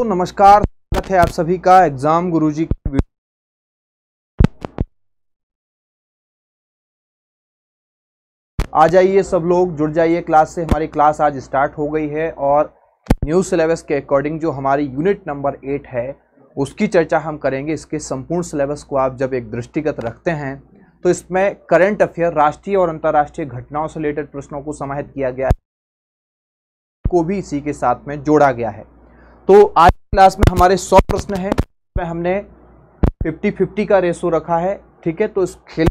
तो नमस्कार, स्वागत है आप सभी का एग्जाम गुरुजी की वीडियो। आ जाइए सब लोग, जुड़ जाइए क्लास से। हमारी क्लास आज स्टार्ट हो गई है और न्यू सिलेबस के अकॉर्डिंग जो हमारी यूनिट नंबर 8 है उसकी चर्चा हम करेंगे। इसके संपूर्ण सिलेबस को आप जब एक दृष्टिगत रखते हैं तो इसमें करंट अफेयर, राष्ट्रीय और अंतर्राष्ट्रीय घटनाओं से रिलेटेड प्रश्नों को समाहित किया गया है, को भी इसी के साथ में जोड़ा गया है। तो आज क्लास में हमारे 100 प्रश्न हैं, में हमने 50-50 का रेशो रखा है, ठीक है। तो इस खेल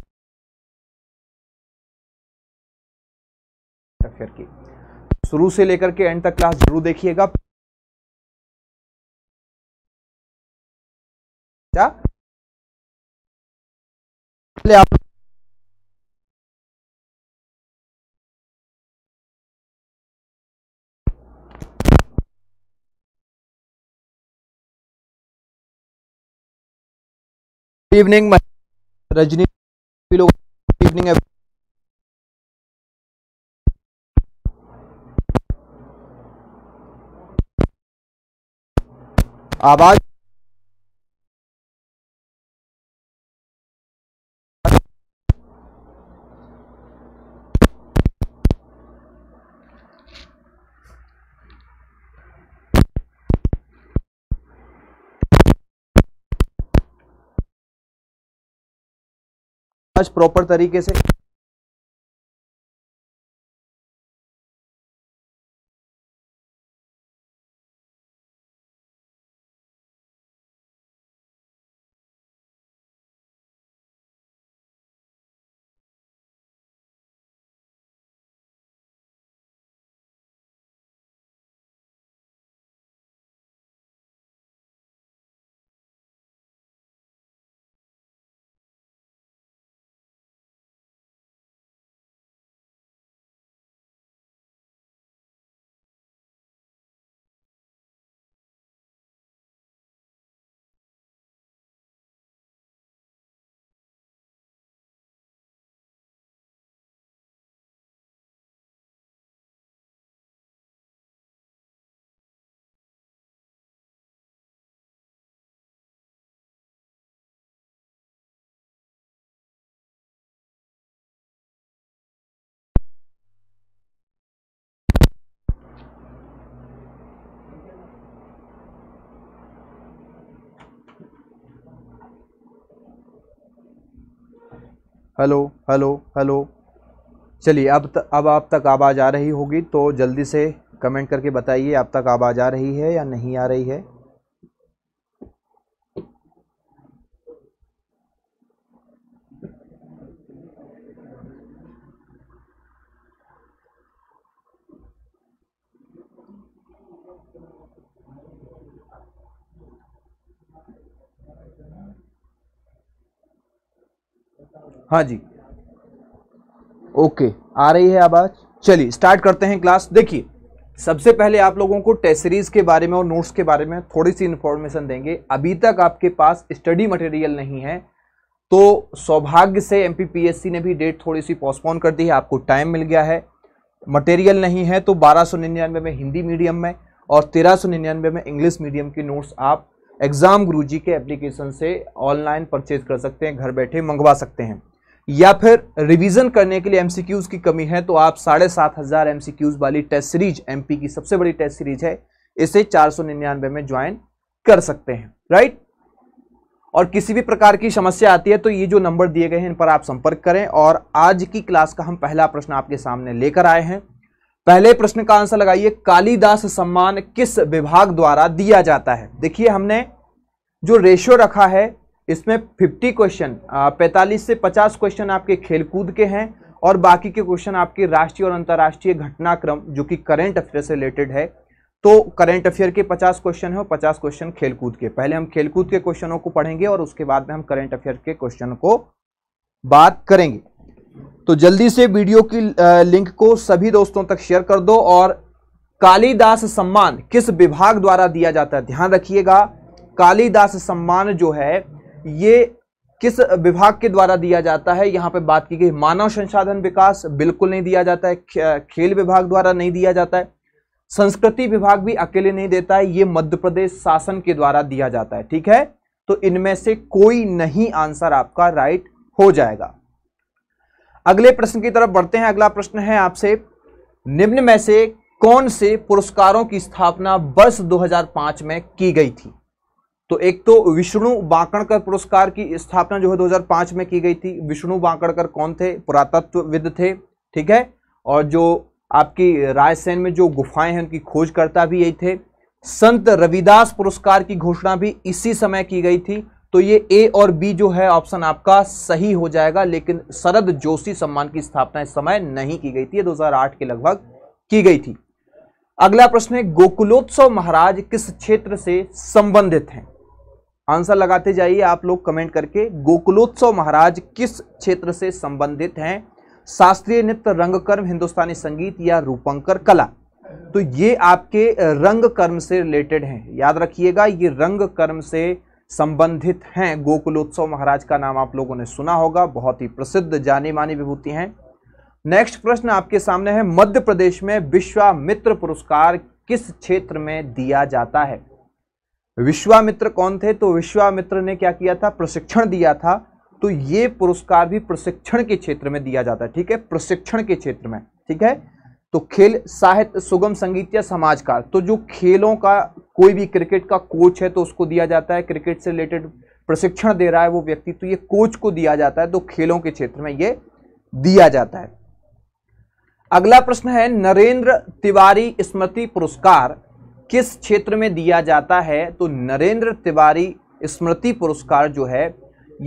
की शुरू से लेकर के एंड तक क्लास जरूर देखिएगा। पहले आप इवनिंग रजनी लोग इवनिंग आवाज प्रॉपर तरीके से हेलो हेलो हेलो। चलिए अब आप तक आवाज़ आ रही होगी तो जल्दी से कमेंट करके बताइए आप तक आवाज़ आ रही है या नहीं आ रही है। हाँ जी, ओके, आ रही है आवाज। चलिए स्टार्ट करते हैं क्लास। देखिए, सबसे पहले आप लोगों को टेस्ट सीरीज के बारे में और नोट्स के बारे में थोड़ी सी इन्फॉर्मेशन देंगे। अभी तक आपके पास स्टडी मटेरियल नहीं है तो सौभाग्य से एमपीपीएससी ने भी डेट थोड़ी सी पोस्टपोन कर दी है, आपको टाइम मिल गया है। मटेरियल नहीं है तो 1299 में हिंदी मीडियम में और 1399 में इंग्लिश मीडियम के नोट्स आप एग्जाम गुरुजी के एप्लीकेशन से ऑनलाइन परचेज कर सकते हैं, घर बैठे मंगवा सकते हैं। या फिर रिवीजन करने के लिए एमसीक्यूज की कमी है तो आप 7500 एमसीक्यूज वाली टेस्ट सीरीज, एमपी की सबसे बड़ी टेस्ट सीरीज है, इसे 499 में ज्वाइन कर सकते हैं, राइट। और किसी भी प्रकार की समस्या आती है तो ये जो नंबर दिए गए हैं इन पर आप संपर्क करें। और आज की क्लास का हम पहला प्रश्न आपके सामने लेकर आए हैं। पहले प्रश्न का आंसर लगाइए, कालीदास सम्मान किस विभाग द्वारा दिया जाता है। देखिए, हमने जो रेशियो रखा है इसमें 50 क्वेश्चन, 45 से 50 क्वेश्चन आपके खेलकूद के हैं और बाकी के क्वेश्चन आपके राष्ट्रीय और अंतर्राष्ट्रीय घटनाक्रम जो कि करंट अफेयर से रिलेटेड है। तो करंट अफेयर के 50 क्वेश्चन है और 50 क्वेश्चन खेलकूद के। पहले हम खेलकूद के क्वेश्चनों को पढ़ेंगे और उसके बाद में हम करंट अफेयर के क्वेश्चन को बात करेंगे। तो जल्दी से वीडियो की लिंक को सभी दोस्तों तक शेयर कर दो। और कालीदास सम्मान किस विभाग द्वारा दिया जाता है, ध्यान रखिएगा, कालीदास सम्मान जो है ये किस विभाग के द्वारा दिया जाता है। यहाँ पे बात की गई मानव संसाधन विकास, बिल्कुल नहीं दिया जाता है। खेल विभाग द्वारा नहीं दिया जाता है। संस्कृति विभाग भी अकेले नहीं देता है, ये मध्य प्रदेश शासन के द्वारा दिया जाता है। ठीक है, तो इनमें से कोई नहीं आंसर आपका राइट हो जाएगा। अगले प्रश्न की तरफ बढ़ते हैं। अगला प्रश्न है आपसे, निम्न में से कौन से पुरस्कारों की स्थापना वर्ष 2005 में की गई थी? तो एक तो विष्णु बांकड़कर पुरस्कार की स्थापना जो है 2005 में की गई थी। विष्णु बांकड़कर कौन थे? पुरातत्वविद थे। ठीक है, और जो आपकी रायसेन में जो गुफाएं हैं उनकी खोजकर्ता भी यही थे। संत रविदास पुरस्कार की घोषणा भी इसी समय की गई थी। तो ये ए और बी जो है ऑप्शन आपका सही हो जाएगा, लेकिन शरद जोशी सम्मान की स्थापना इस समय नहीं की गई थी, ये 2008 के लगभग की गई थी। अगला प्रश्न है, गोकुलोत्सव महाराज किस क्षेत्र से संबंधित हैं? आंसर लगाते जाइए आप लोग कमेंट करके। गोकुलोत्सव महाराज किस क्षेत्र से संबंधित हैं? शास्त्रीय नृत्य, रंगकर्म, हिंदुस्तानी संगीत या रूपंकर कला? तो ये आपके रंगकर्म से रिलेटेड हैं, याद रखिएगा ये रंगकर्म से संबंधित हैं। गोकुलोत्सव महाराज का नाम आप लोगों ने सुना होगा, बहुत ही प्रसिद्ध जानी मानी विभूति हैं। नेक्स्ट प्रश्न आपके सामने है, मध्य प्रदेश में विश्वामित्र पुरस्कार किस क्षेत्र में दिया जाता है? विश्वामित्र कौन थे? तो विश्वामित्र ने क्या किया था? प्रशिक्षण दिया था। तो ये पुरस्कार भी प्रशिक्षण के क्षेत्र में दिया जाता है। ठीक है, प्रशिक्षण के क्षेत्र में। ठीक है, तो खेल, साहित्य, सुगम संगीत या समाजकार? तो जो खेलों का कोई भी, क्रिकेट का कोच है तो उसको दिया जाता है, क्रिकेट से रिलेटेड प्रशिक्षण दे रहा है वो व्यक्ति, तो ये कोच को दिया जाता है। तो खेलों के क्षेत्र में ये दिया जाता है। अगला प्रश्न है, नरेंद्र तिवारी स्मृति पुरस्कार किस क्षेत्र में दिया जाता है? तो नरेंद्र तिवारी स्मृति पुरस्कार जो है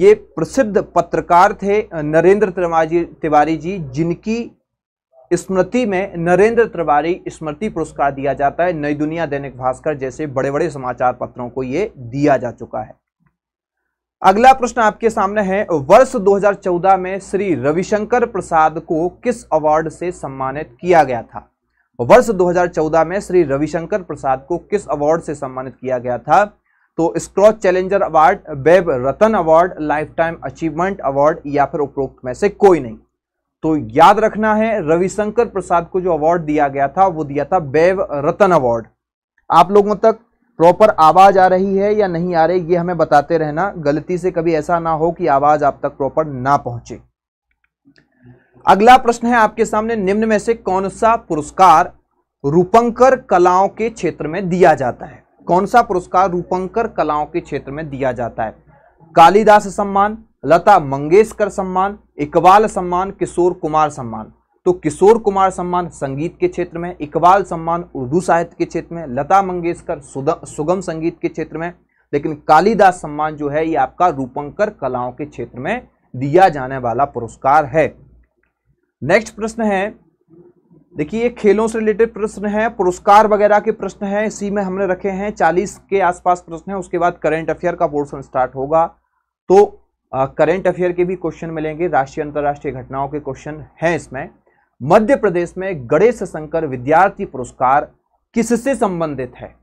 ये प्रसिद्ध पत्रकार थे नरेंद्र तिवारी जी, जिनकी स्मृति में नरेंद्र तिवारी स्मृति पुरस्कार दिया जाता है। नई दुनिया, दैनिक भास्कर जैसे बड़े बड़े समाचार पत्रों को ये दिया जा चुका है। अगला प्रश्न आपके सामने है, वर्ष 2014 में श्री रविशंकर प्रसाद को किस अवार्ड से सम्मानित किया गया था? वर्ष 2014 में श्री रविशंकर प्रसाद को किस अवार्ड से सम्मानित किया गया था? तो Skoch challenger award, web Ratna award, lifetime achievement award या फिर उपरोक्त में से कोई नहीं। तो याद रखना है, रविशंकर प्रसाद को जो अवार्ड दिया गया था वो दिया था बेब रतन अवार्ड। आप लोगों तक प्रॉपर आवाज आ रही है या नहीं आ रही, ये हमें बताते रहना, गलती से कभी ऐसा ना हो कि आवाज आप तक प्रॉपर ना पहुंचे। अगला प्रश्न है आपके सामने, निम्न में से कौन सा पुरस्कार रूपंकर कलाओं के क्षेत्र में दिया जाता है? कौन सा पुरस्कार रूपंकर कलाओं के क्षेत्र में दिया जाता है? कालीदास सम्मान, लता मंगेशकर सम्मान, इकबाल सम्मान, किशोर कुमार सम्मान? तो किशोर कुमार सम्मान संगीत के क्षेत्र में, इकबाल सम्मान उर्दू साहित्य के क्षेत्र में, लता मंगेशकर सुगम संगीत के क्षेत्र में, लेकिन कालीदास सम्मान जो है ये आपका रूपंकर कलाओं के क्षेत्र में दिया जाने वाला पुरस्कार है। नेक्स्ट प्रश्न है, देखिए ये खेलों से रिलेटेड प्रश्न है, पुरस्कार वगैरह के प्रश्न हैं, इसी में हमने रखे हैं 40 के आसपास प्रश्न हैं। उसके बाद करंट अफेयर का पोर्शन स्टार्ट होगा, तो करंट अफेयर के भी क्वेश्चन मिलेंगे, राष्ट्रीय अंतर्राष्ट्रीय घटनाओं के क्वेश्चन हैं इसमें। मध्य प्रदेश में गणेश शंकर विद्यार्थी पुरस्कार किससे संबंधित है?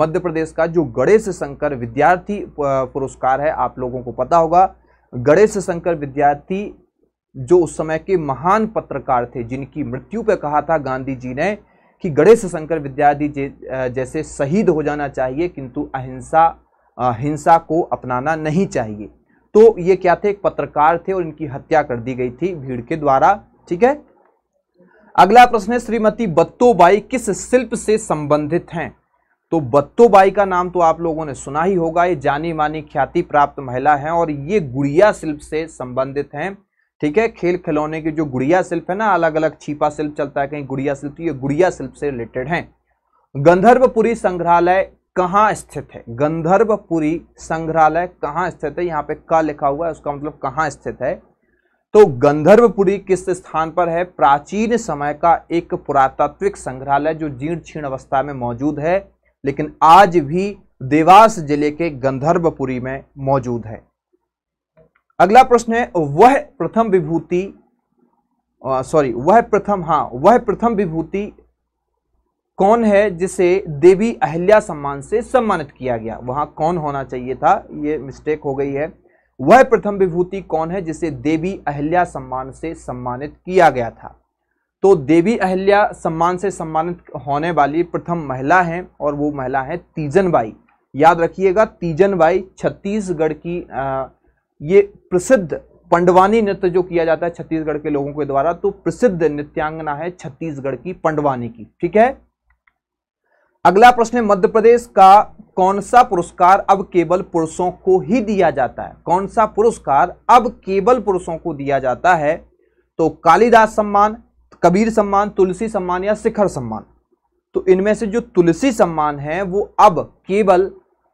मध्य प्रदेश का जो गणेश शंकर विद्यार्थी पुरस्कार है आप लोगों को पता होगा, गणेश शंकर विद्यार्थी जो उस समय के महान पत्रकार थे, जिनकी मृत्यु पर कहा था गांधी जी ने कि गणेश शंकर विद्यार्थी जैसे शहीद हो जाना चाहिए, किंतु हिंसा को अपनाना नहीं चाहिए। तो ये क्या थे? एक पत्रकार थे और इनकी हत्या कर दी गई थी भीड़ के द्वारा। ठीक है, अगला प्रश्न है, श्रीमती बत्तोबाई किस शिल्प से संबंधित हैं? तो बत्तोबाई का नाम तो आप लोगों ने सुना ही होगा, ये जानी मानी ख्याति प्राप्त महिला हैं और ये गुड़िया शिल्प से संबंधित हैं। ठीक है, खेल खिलौने की जो गुड़िया शिल्प है ना, अलग अलग छीपा शिल्प चलता है, कहीं गुड़िया शिल्प, ये गुड़िया शिल्प से रिलेटेड हैं। गंधर्वपुरी संग्रहालय कहाँ स्थित है? गंधर्वपुरी संग्रहालय कहाँ स्थित है? यहाँ पे का लिखा हुआ है, उसका मतलब कहाँ स्थित है। तो गंधर्वपुरी किस स्थान पर है? प्राचीन समय का एक पुरातात्विक संग्रहालय जो जीर्ण छीर्ण अवस्था में मौजूद है, लेकिन आज भी देवास जिले के गंधर्वपुरी में मौजूद है। अगला प्रश्न है, वह प्रथम विभूति कौन है जिसे देवी अहिल्या सम्मान से सम्मानित किया गया? वहां कौन होना चाहिए था, ये मिस्टेक हो गई है। वह प्रथम विभूति कौन है जिसे देवी अहिल्या सम्मान से सम्मानित किया गया था? तो देवी अहिल्या सम्मान से सम्मानित होने वाली प्रथम महिला हैं और वो महिला हैं तीजनबाई। याद रखिएगा तीजनबाई छत्तीसगढ़ की ये प्रसिद्ध पंडवानी नृत्य जो किया जाता है छत्तीसगढ़ के लोगों के द्वारा, तो प्रसिद्ध नृत्यांगना है छत्तीसगढ़ की पंडवानी की। ठीक है, अगला प्रश्न है मध्य प्रदेश का कौन सा पुरस्कार अब केवल पुरुषों को ही दिया जाता है? कौन सा पुरस्कार अब केवल पुरुषों को दिया जाता है? तो कालीदास सम्मान, कबीर सम्मान, तुलसी सम्मान या शिखर सम्मान। तो इनमें से जो तुलसी सम्मान है वो अब केवल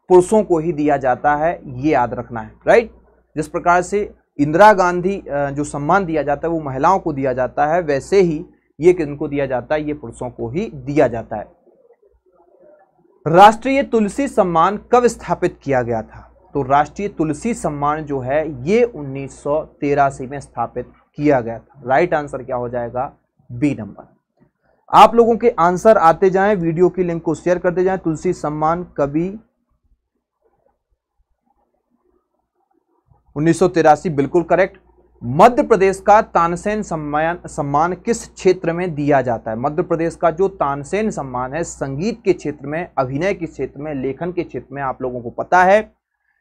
पुरुषों को ही दिया जाता है, ये याद रखना है। राइट, जिस प्रकार से इंदिरा गांधी जो सम्मान दिया जाता है वो महिलाओं को दिया जाता है, वैसे ही ये किनको दिया जाता है? ये पुरुषों को ही दिया जाता है। राष्ट्रीय तुलसी सम्मान कब स्थापित किया गया था? तो राष्ट्रीय तुलसी सम्मान जो है ये 1983 में स्थापित किया गया था। राइट आंसर क्या हो जाएगा? B number. आप लोगों के आंसर आते जाएं, वीडियो की लिंक को शेयर करते जाएं। तुलसी सम्मान कभी 1983, बिल्कुल करेक्ट। मध्य प्रदेश का तानसेन सम्मान किस क्षेत्र में दिया जाता है? मध्य प्रदेश का जो तानसेन सम्मान है संगीत के क्षेत्र में, अभिनय के क्षेत्र में, लेखन के क्षेत्र में, आप लोगों को पता है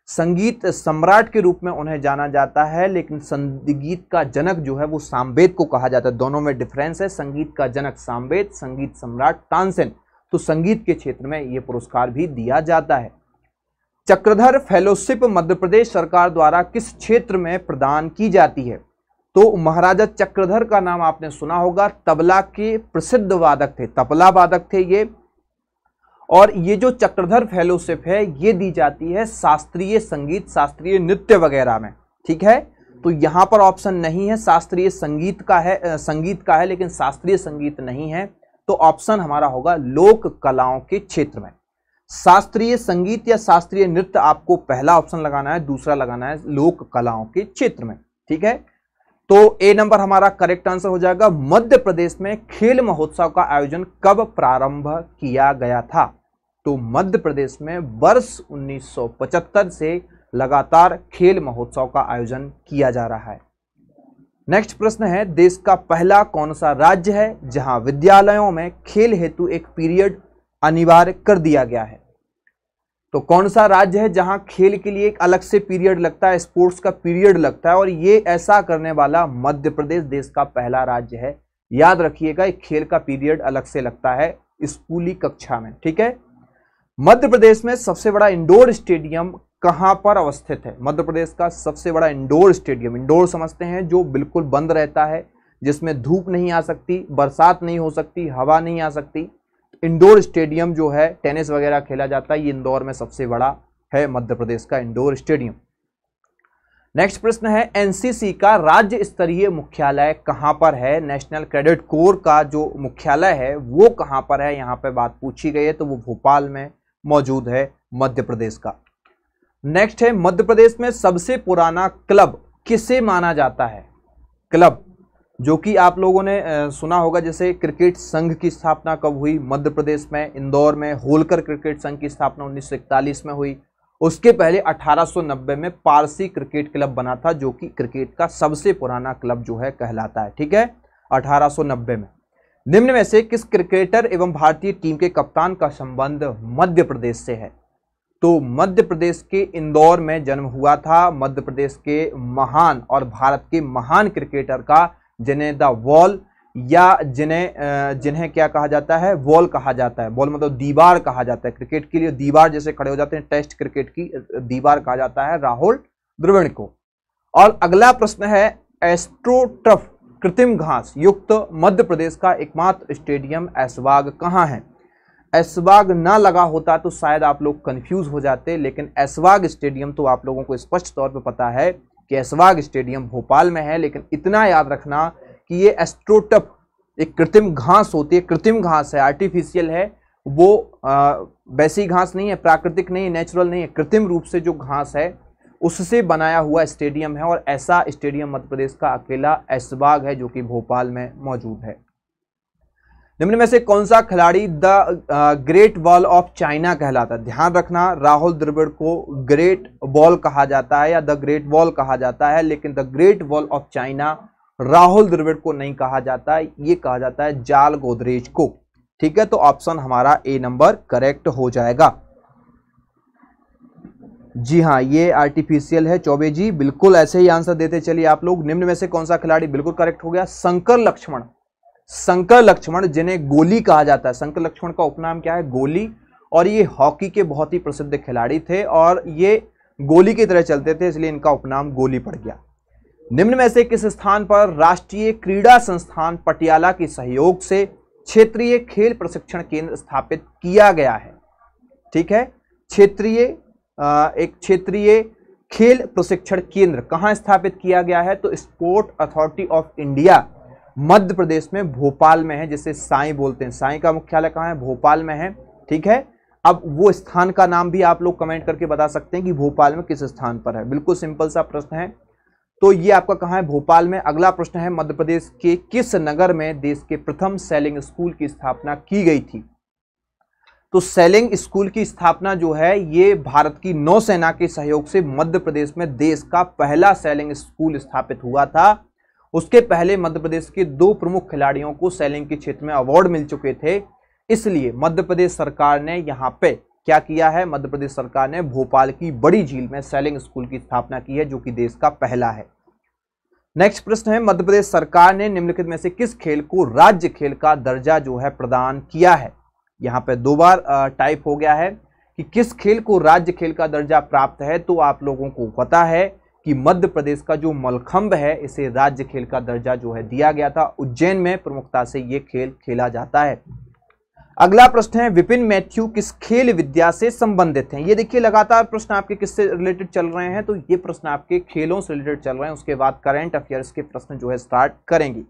संगीत सम्राट के रूप में उन्हें जाना जाता है, लेकिन संगीत का जनक जो है वो सामवेद को कहा जाता है। दोनों में डिफरेंस है, संगीत का जनक सामवेद, संगीत सम्राट तानसेन। तो संगीत के क्षेत्र में ये पुरस्कार भी दिया जाता है। चक्रधर फेलोशिप मध्य प्रदेश सरकार द्वारा किस क्षेत्र में प्रदान की जाती है? तो महाराजा चक्रधर का नाम आपने सुना होगा, तबला के प्रसिद्ध वादक थे, तबला वादक थे ये। और ये जो चक्रधर फेलोशिप है ये दी जाती है शास्त्रीय संगीत, शास्त्रीय नृत्य वगैरह में। ठीक है, तो यहाँ पर ऑप्शन नहीं है, शास्त्रीय संगीत का है, लेकिन शास्त्रीय संगीत नहीं है, तो ऑप्शन हमारा होगा लोक कलाओं के क्षेत्र में। शास्त्रीय संगीत या शास्त्रीय नृत्य आपको पहला ऑप्शन लगाना है, दूसरा लगाना है लोक कलाओं के क्षेत्र में। ठीक है, तो ए नंबर हमारा करेक्ट आंसर हो जाएगा। मध्य प्रदेश में खेल महोत्सव का आयोजन कब प्रारंभ किया गया था? तो मध्य प्रदेश में वर्ष 1975 से लगातार खेल महोत्सव का आयोजन किया जा रहा है। नेक्स्ट प्रश्न है देश का पहला कौन सा राज्य है जहां विद्यालयों में खेल हेतु एक पीरियड अनिवार्य कर दिया गया है? तो कौन सा राज्य है जहां खेल के लिए एक अलग से पीरियड लगता है, स्पोर्ट्स का पीरियड लगता है, और ये ऐसा करने वाला मध्य प्रदेश देश का पहला राज्य है। याद रखिएगा खेल का पीरियड अलग से लगता है स्कूली कक्षा में। ठीक है, मध्य प्रदेश में सबसे बड़ा इंडोर स्टेडियम कहां पर अवस्थित है? मध्य प्रदेश का सबसे बड़ा इंडोर स्टेडियम, इंडोर समझते हैं जो बिल्कुल बंद रहता है, जिसमें धूप नहीं आ सकती, बरसात नहीं हो सकती, हवा नहीं आ सकती, इंडोर स्टेडियम जो है टेनिस वगैरह खेला जाता है, ये इंदौर में सबसे बड़ा है मध्य प्रदेश का इंडोर स्टेडियम। नेक्स्ट प्रश्न है एनसीसी का राज्य स्तरीय मुख्यालय कहां पर है? नेशनल क्रेडिट कोर का जो मुख्यालय है वो कहां पर है, यहाँ पे बात पूछी गई है, तो वो भोपाल में मौजूद है मध्य प्रदेश का। नेक्स्ट है मध्य प्रदेश में सबसे पुराना क्लब किसे माना जाता है? क्लब जो कि आप लोगों ने सुना होगा, जैसे क्रिकेट संघ की स्थापना कब हुई मध्य प्रदेश में? इंदौर में होलकर क्रिकेट संघ की स्थापना 1941 में हुई। उसके पहले 1890 में पारसी क्रिकेट क्लब बना था, जो कि क्रिकेट का सबसे पुराना क्लब जो है कहलाता है। ठीक है, 1890 में। निम्न में से किस क्रिकेटर एवं भारतीय टीम के कप्तान का संबंध मध्य प्रदेश से है? तो मध्य प्रदेश के इंदौर में जन्म हुआ था मध्य प्रदेश के महान और भारत के महान क्रिकेटर का, जिन्हें द वॉल या जिन्हें क्या कहा जाता है, वॉल कहा जाता है। वॉल मतलब दीवार कहा जाता है, क्रिकेट के लिए दीवार जैसे खड़े हो जाते हैं, टेस्ट क्रिकेट की दीवार कहा जाता है राहुल द्रविड़ को। और अगला प्रश्न है एस्ट्रोटर्फ कृत्रिम घास युक्त मध्य प्रदेश का एकमात्र स्टेडियम ऐसवाग कहाँ है? ऐसवाग ना लगा होता तो शायद आप लोग कंफ्यूज हो जाते, लेकिन ऐसवाग स्टेडियम तो आप लोगों को स्पष्ट तौर पर पता है कि केशवाग स्टेडियम भोपाल में है, लेकिन इतना याद रखना कि ये एस्ट्रोटप एक कृत्रिम घास होती है, कृत्रिम घास है, आर्टिफिशियल है, वो वैसी घास नहीं है, प्राकृतिक नहीं है, नेचुरल नहीं है, कृत्रिम रूप से जो घास है उससे बनाया हुआ स्टेडियम है, और ऐसा स्टेडियम मध्य प्रदेश का अकेला ऐसवाग है जो कि भोपाल में मौजूद है। निम्न में से कौन सा खिलाड़ी the great wall of China कहलाता है? ध्यान रखना राहुल द्रविड़ को ग्रेट वॉल कहा जाता है या द ग्रेट वॉल कहा जाता है, लेकिन the great wall of China Rahul Dravid को नहीं कहा जाता है, ये कहा जाता है जाल गोदरेज को। ठीक है, तो ऑप्शन हमारा ए नंबर करेक्ट हो जाएगा। जी हाँ, ये आर्टिफिशियल है चौबे जी, बिल्कुल ऐसे ही आंसर देते चलिए आप लोग। निम्न में से कौन सा खिलाड़ी बिल्कुल करेक्ट हो गया? शंकर लक्ष्मण। शंकर लक्ष्मण जिन्हें गोली कहा जाता है, शंकर लक्ष्मण का उपनाम क्या है? गोली। और ये हॉकी के बहुत ही प्रसिद्ध खिलाड़ी थे और ये गोली की तरह चलते थे, इसलिए इनका उपनाम गोली पड़ गया। निम्न में से किस स्थान पर राष्ट्रीय क्रीड़ा संस्थान पटियाला के सहयोग से क्षेत्रीय खेल प्रशिक्षण केंद्र स्थापित किया गया है? ठीक है, क्षेत्रीय एक क्षेत्रीय खेल प्रशिक्षण केंद्र कहाँ स्थापित किया गया है? तो sport authority of India Madhya Pradesh में भोपाल में है, जिसे साई बोलते हैं। साई का मुख्यालय कहाँ है? भोपाल में है। ठीक है, अब वो स्थान का नाम भी आप लोग कमेंट करके बता सकते हैं कि भोपाल में किस स्थान पर है। बिल्कुल सिंपल सा प्रश्न है, तो ये आपका कहाँ है? भोपाल में। अगला प्रश्न है, मध्य प्रदेश के किस नगर में देश के प्रथम सेलिंग स्कूल की स्थापना की गई थी? तो सेलिंग स्कूल की स्थापना जो है ये भारत की नौसेना के सहयोग से मध्य प्रदेश में देश का पहला सेलिंग स्कूल स्थापित हुआ था। उसके पहले मध्य प्रदेश के दो प्रमुख खिलाड़ियों को सेलिंग के क्षेत्र में अवार्ड मिल चुके थे, इसलिए मध्य प्रदेश सरकार ने यहाँ पे क्या किया है? मध्य प्रदेश सरकार ने भोपाल की बड़ी झील में सेलिंग स्कूल की स्थापना की है, जो कि देश का पहला है। नेक्स्ट प्रश्न है, मध्य प्रदेश सरकार ने निम्नलिखित में से किस खेल को राज्य खेल का दर्जा जो है प्रदान किया है? यहाँ पे दो बार टाइप हो गया है कि किस खेल को राज्य खेल का दर्जा प्राप्त है। तो आप लोगों को पता है कि मध्य प्रदेश का जो मलखंभ है इसे राज्य खेल का दर्जा जो है दिया गया था। उज्जैन में प्रमुखता से ये खेल खेला जाता है। अगला प्रश्न है, विपिन मैथ्यू किस खेल विद्या से संबंधित हैं? ये देखिए लगातार प्रश्न आपके किससे रिलेटेड चल रहे हैं, तो ये प्रश्न आपके खेलों से रिलेटेड चल रहे हैं। उसके बाद करंट अफेयर्स के प्रश्न जो है स्टार्ट करेंगे।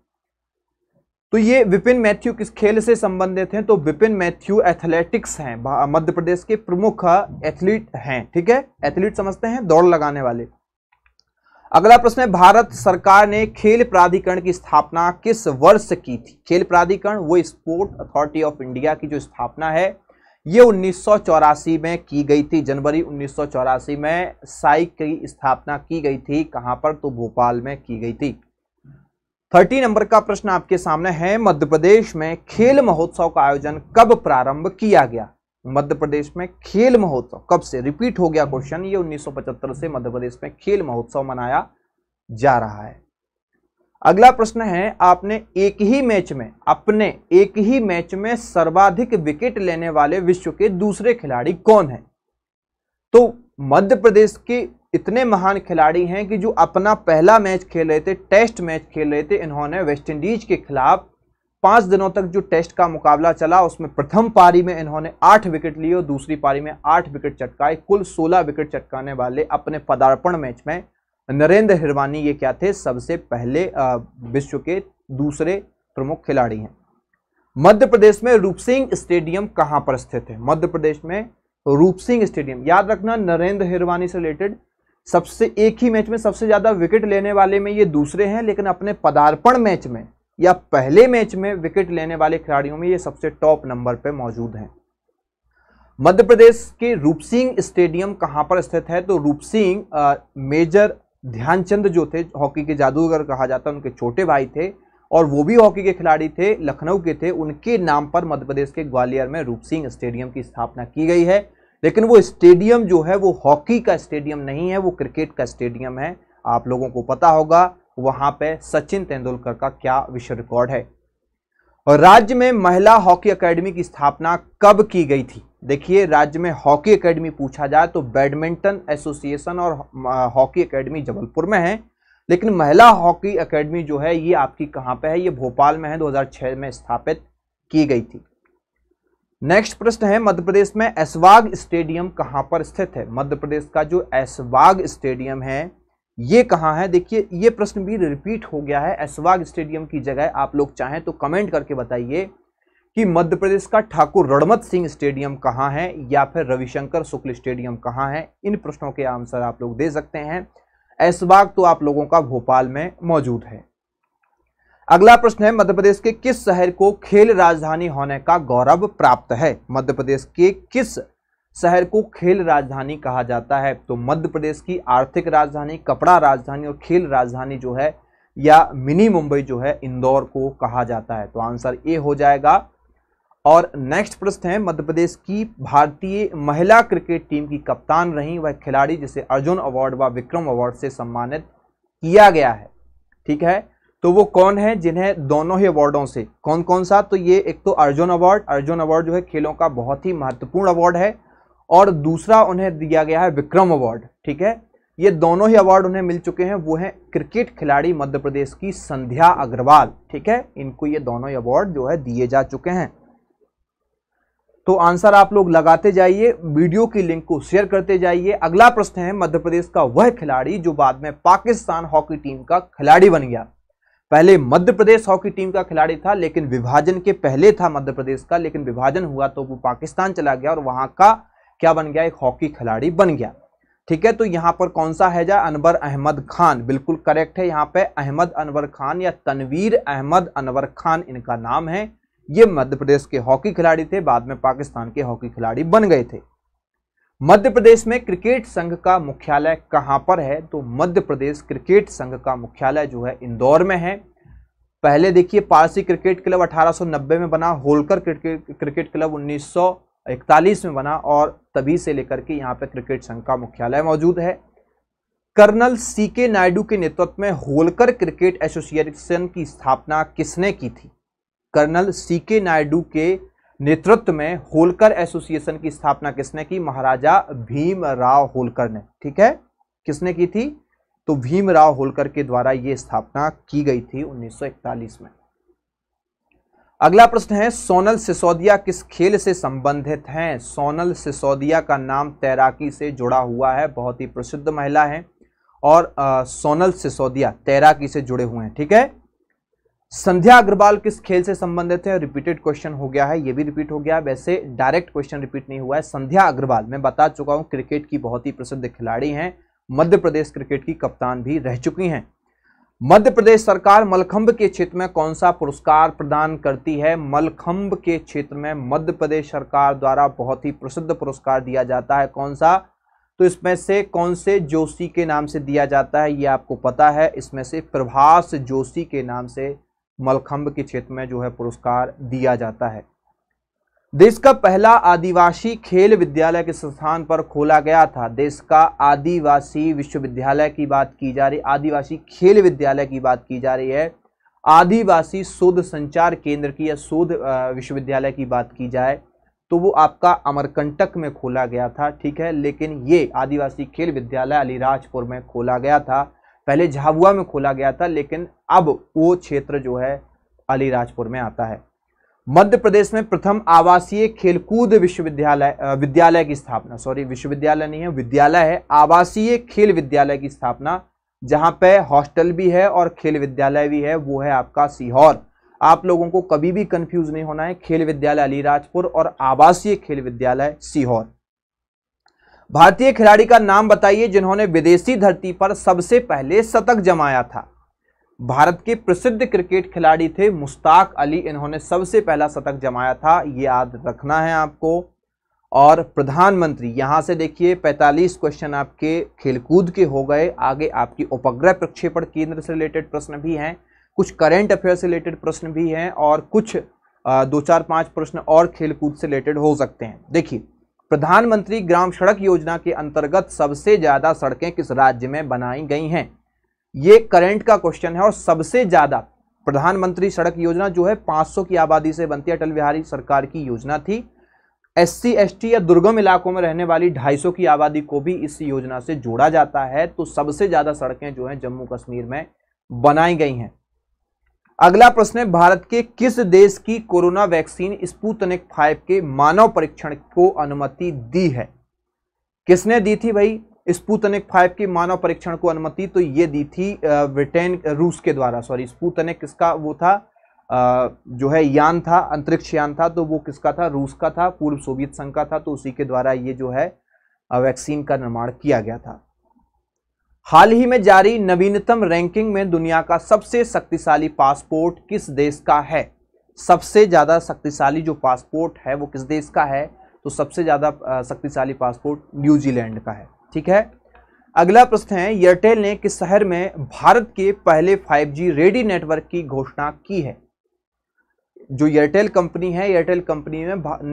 तो ये विपिन मैथ्यू किस खेल से संबंधित हैं? तो विपिन मैथ्यू एथलेटिक्स हैं, मध्य प्रदेश के प्रमुख एथलीट हैं। ठीक है, एथलीट समझते हैं दौड़ लगाने वाले। अगला प्रश्न है, भारत सरकार ने खेल प्राधिकरण की स्थापना किस वर्ष की थी? खेल प्राधिकरण वो स्पोर्ट अथॉरिटी ऑफ इंडिया की जो स्थापना है ये 1984 में की गई थी। जनवरी 1984 में साई की स्थापना की गई थी। कहां पर? तो भोपाल में की गई थी। 30 नंबर का प्रश्न आपके सामने है, मध्य प्रदेश में खेल महोत्सव का आयोजन कब प्रारंभ किया गया? मध्य प्रदेश में खेल महोत्सव कब से, रिपीट हो गया क्वेश्चन, ये 1975 से मध्य प्रदेश में खेल महोत्सव मनाया जा रहा है। अगला प्रश्न है, आपने एक ही मैच में सर्वाधिक विकेट लेने वाले विश्व के दूसरे खिलाड़ी कौन है? तो मध्य प्रदेश के इतने महान खिलाड़ी हैं कि जो अपना पहला मैच खेल रहे थे, टेस्ट मैच खेल रहे थे, इन्होंने वेस्टइंडीज के खिलाफ 5 दिनों तक जो टेस्ट का मुकाबला चला उसमें प्रथम पारी में इन्होंने 8 विकेट लिए और दूसरी पारी में 8 विकेट चटकाए। कुल 16 विकेट चटकाने वाले अपने पदार्पण मैच में नरेंद्र हिरवानी ये क्या थे? सबसे पहले विश्व के दूसरे प्रमुख खिलाड़ी हैं। मध्य प्रदेश में रूप सिंह स्टेडियम कहाँ पर स्थित है? मध्य प्रदेश में रूप सिंह स्टेडियम, याद रखना नरेंद्र हिरवानी से रिलेटेड, सबसे एक ही मैच में सबसे ज़्यादा विकेट लेने वाले में ये दूसरे हैं, लेकिन अपने पदार्पण मैच में या पहले मैच में विकेट लेने वाले खिलाड़ियों में ये सबसे टॉप नंबर पे मौजूद हैं। मध्य प्रदेश के रूप सिंह स्टेडियम कहाँ पर स्थित है? तो रूप सिंह मेजर ध्यानचंद जो थे, हॉकी के जादूगर कहा जाता है, उनके छोटे भाई थे और वो भी हॉकी के खिलाड़ी थे, लखनऊ के थे। उनके नाम पर मध्य प्रदेश के ग्वालियर में रूप सिंह स्टेडियम की स्थापना की गई है, लेकिन वो स्टेडियम जो है वो हॉकी का स्टेडियम नहीं है, वो क्रिकेट का स्टेडियम है। आप लोगों को पता होगा वहां पे सचिन तेंदुलकर का क्या विश्व रिकॉर्ड है। और राज्य में महिला हॉकी एकेडमी की स्थापना कब की गई थी? देखिए राज्य में हॉकी एकेडमी पूछा जाए तो बैडमिंटन एसोसिएशन और हॉकी एकेडमी जबलपुर में है, लेकिन महिला हॉकी एकेडमी जो है ये आपकी कहां पे है? ये भोपाल में है, 2006 में स्थापित की गई थी। नेक्स्ट प्रश्न है, मध्य प्रदेश में ऐशबाग स्टेडियम कहां पर स्थित है? मध्य प्रदेश का जो ऐशबाग स्टेडियम है ये कहाँ है? देखिए ये प्रश्न भी रिपीट हो गया है। ऐशबाग स्टेडियम की जगह आप लोग चाहें तो कमेंट करके बताइए कि मध्य प्रदेश का ठाकुर रणमत सिंह स्टेडियम कहाँ है या फिर रविशंकर शुक्ल स्टेडियम कहाँ है। इन प्रश्नों के आंसर आप लोग दे सकते हैं। ऐशबाग तो आप लोगों का भोपाल में मौजूद है। अगला प्रश्न है, मध्य प्रदेश के किस शहर को खेल राजधानी होने का गौरव प्राप्त है? मध्य प्रदेश के किस शहर को खेल राजधानी कहा जाता है? तो मध्य प्रदेश की आर्थिक राजधानी, कपड़ा राजधानी और खेल राजधानी जो है या मिनी मुंबई जो है इंदौर को कहा जाता है। तो आंसर ए हो जाएगा। और नेक्स्ट प्रश्न है, मध्य प्रदेश की भारतीय महिला क्रिकेट टीम की कप्तान रही वह खिलाड़ी जिसे अर्जुन अवार्ड व विक्रम अवार्ड से सम्मानित किया गया है, ठीक है, तो वो कौन है जिन्हें दोनों ही अवार्डों से, कौन कौन सा, तो ये एक तो अर्जुन अवार्ड जो है खेलों का बहुत ही महत्वपूर्ण अवार्ड है, और दूसरा उन्हें दिया गया है विक्रम अवार्ड, ठीक है, ये दोनों ही अवार्ड उन्हें मिल चुके हैं। वो हैं क्रिकेट खिलाड़ी मध्य प्रदेश की संध्या अग्रवाल, ठीक है, इनको ये दोनों ही अवार्ड जो है दिए जा चुके हैं। तो आंसर आप लोग लगाते जाइए, वीडियो की लिंक को शेयर करते जाइए। अगला प्रश्न है, मध्य प्रदेश का वह खिलाड़ी जो बाद में पाकिस्तान हॉकी टीम का खिलाड़ी बन गया। पहले मध्य प्रदेश हॉकी टीम का खिलाड़ी था, लेकिन विभाजन के पहले था मध्य प्रदेश का, लेकिन विभाजन हुआ तो वो पाकिस्तान चला गया और वहां का क्या बन गया, एक हॉकी खिलाड़ी बन गया, ठीक है। तो यहाँ पर कौन सा है, जा अनवर अहमद खान, बिल्कुल करेक्ट है। यहाँ पे अहमद अनवर खान या तनवीर अहमद अनवर खान इनका नाम है, ये मध्य प्रदेश के हॉकी खिलाड़ी थे, बाद में पाकिस्तान के हॉकी खिलाड़ी बन गए थे। मध्य प्रदेश में क्रिकेट संघ का मुख्यालय कहाँ पर है, तो मध्य प्रदेश क्रिकेट संघ का मुख्यालय जो है इंदौर में है। पहले देखिए पारसी क्रिकेट क्लब 1890 में बना, होलकर क्रिकेट क्लब 1941 में बना, और तभी से लेकर के यहाँ पे क्रिकेट संघ का मुख्यालय मौजूद है। कर्नल सीके नायडू के नेतृत्व में होलकर क्रिकेट एसोसिएशन की स्थापना किसने की थी? कर्नल सीके नायडू के नेतृत्व में होलकर एसोसिएशन की स्थापना किसने की? महाराजा भीमराव होलकर ने, ठीक है, किसने की थी, तो भीमराव होलकर के द्वारा ये स्थापना की गई थी 1941 में। अगला प्रश्न है, सोनल सिसोदिया किस खेल से संबंधित हैं? सोनल सिसोदिया का नाम तैराकी से जुड़ा हुआ है, बहुत ही प्रसिद्ध महिला है, और सोनल सिसोदिया तैराकी से जुड़े हुए हैं, ठीक है। संध्या अग्रवाल किस खेल से संबंधित है? रिपीटेड क्वेश्चन हो गया है, ये भी रिपीट हो गया है, वैसे डायरेक्ट क्वेश्चन रिपीट नहीं हुआ है। संध्या अग्रवाल मैं बता चुका हूँ क्रिकेट की बहुत ही प्रसिद्ध खिलाड़ी हैं, मध्य प्रदेश क्रिकेट की कप्तान भी रह चुकी हैं। मध्य प्रदेश सरकार मलखंब के क्षेत्र में कौन सा पुरस्कार प्रदान करती है? मलखंब के क्षेत्र में मध्य प्रदेश सरकार द्वारा बहुत ही प्रसिद्ध पुरस्कार दिया जाता है, कौन सा, तो इसमें से कौन से जोशी के नाम से दिया जाता है, ये आपको पता है, इसमें से प्रभास जोशी के नाम से मलखंब के क्षेत्र में जो है पुरस्कार दिया जाता है। देश का पहला आदिवासी खेल विद्यालय किस स्थान पर खोला गया था? देश का आदिवासी विश्वविद्यालय की बात की जा रही, आदिवासी खेल विद्यालय की बात की जा रही है, आदिवासी शोध संचार केंद्र की या शोध विश्वविद्यालय की बात की जाए तो वो आपका अमरकंटक में खोला गया था, ठीक है, लेकिन ये आदिवासी खेल विद्यालय अलीराजपुर में खोला गया था। पहले झाबुआ में खोला गया था, लेकिन अब वो क्षेत्र जो है अलीराजपुर में आता है। मध्य प्रदेश में प्रथम आवासीय खेलकूद विद्यालय की स्थापना, सॉरी विश्वविद्यालय नहीं है, विद्यालय है, आवासीय खेल विद्यालय की स्थापना, जहां पे हॉस्टल भी है और खेल विद्यालय भी है, वो है आपका सीहोर। आप लोगों को कभी भी कंफ्यूज नहीं होना है, खेल विद्यालय अलीराजपुर और आवासीय खेल विद्यालय सीहोर। भारतीय खिलाड़ी का नाम बताइए जिन्होंने विदेशी धरती पर सबसे पहले शतक जमाया था। भारत के प्रसिद्ध क्रिकेट खिलाड़ी थे मुश्ताक अली, इन्होंने सबसे पहला शतक जमाया था, ये याद रखना है आपको। और प्रधानमंत्री, यहाँ से देखिए 45 क्वेश्चन आपके खेलकूद के हो गए, आगे आपकी उपग्रह प्रक्षेपण केंद्र से रिलेटेड प्रश्न भी हैं, कुछ करंट अफेयर से रिलेटेड प्रश्न भी हैं, और कुछ 2-4-5 प्रश्न और खेलकूद से रिलेटेड हो सकते हैं। देखिए, प्रधानमंत्री ग्राम सड़क योजना के अंतर्गत सबसे ज़्यादा सड़कें किस राज्य में बनाई गई हैं? ये करंट का क्वेश्चन है। और सबसे ज़्यादा प्रधानमंत्री सड़क योजना जो है 500 की आबादी से बनती है, अटल बिहारी सरकार की योजना थी। SC ST या दुर्गम इलाकों में रहने वाली 250 की आबादी को भी इस योजना से जोड़ा जाता है। तो सबसे ज़्यादा सड़कें जो हैं जम्मू कश्मीर में बनाई गई हैं। अगला प्रश्न है, भारत के किस देश की कोरोना वैक्सीन स्पूतनिक 5 के मानव परीक्षण को अनुमति दी है? किसने दी थी भाई स्पूतनिक 5 के मानव परीक्षण को अनुमति? तो ये दी थी ब्रिटेन, रूस के द्वारा, सॉरी स्पूतनिक किसका वो था, जो है यान था, अंतरिक्ष यान था, तो वो किसका था, रूस का था, पूर्व सोवियत संघ का था, तो उसी के द्वारा ये जो है वैक्सीन का निर्माण किया गया था। हाल ही में जारी नवीनतम रैंकिंग में दुनिया का सबसे शक्तिशाली पासपोर्ट किस देश का है? सबसे ज़्यादा शक्तिशाली जो पासपोर्ट है वो किस देश का है? तो सबसे ज़्यादा शक्तिशाली पासपोर्ट न्यूजीलैंड का है, ठीक है। अगला प्रश्न है, एयरटेल ने किस शहर में भारत के पहले 5G रेडी नेटवर्क की घोषणा की है? जो एयरटेल कंपनी है, एयरटेल कंपनी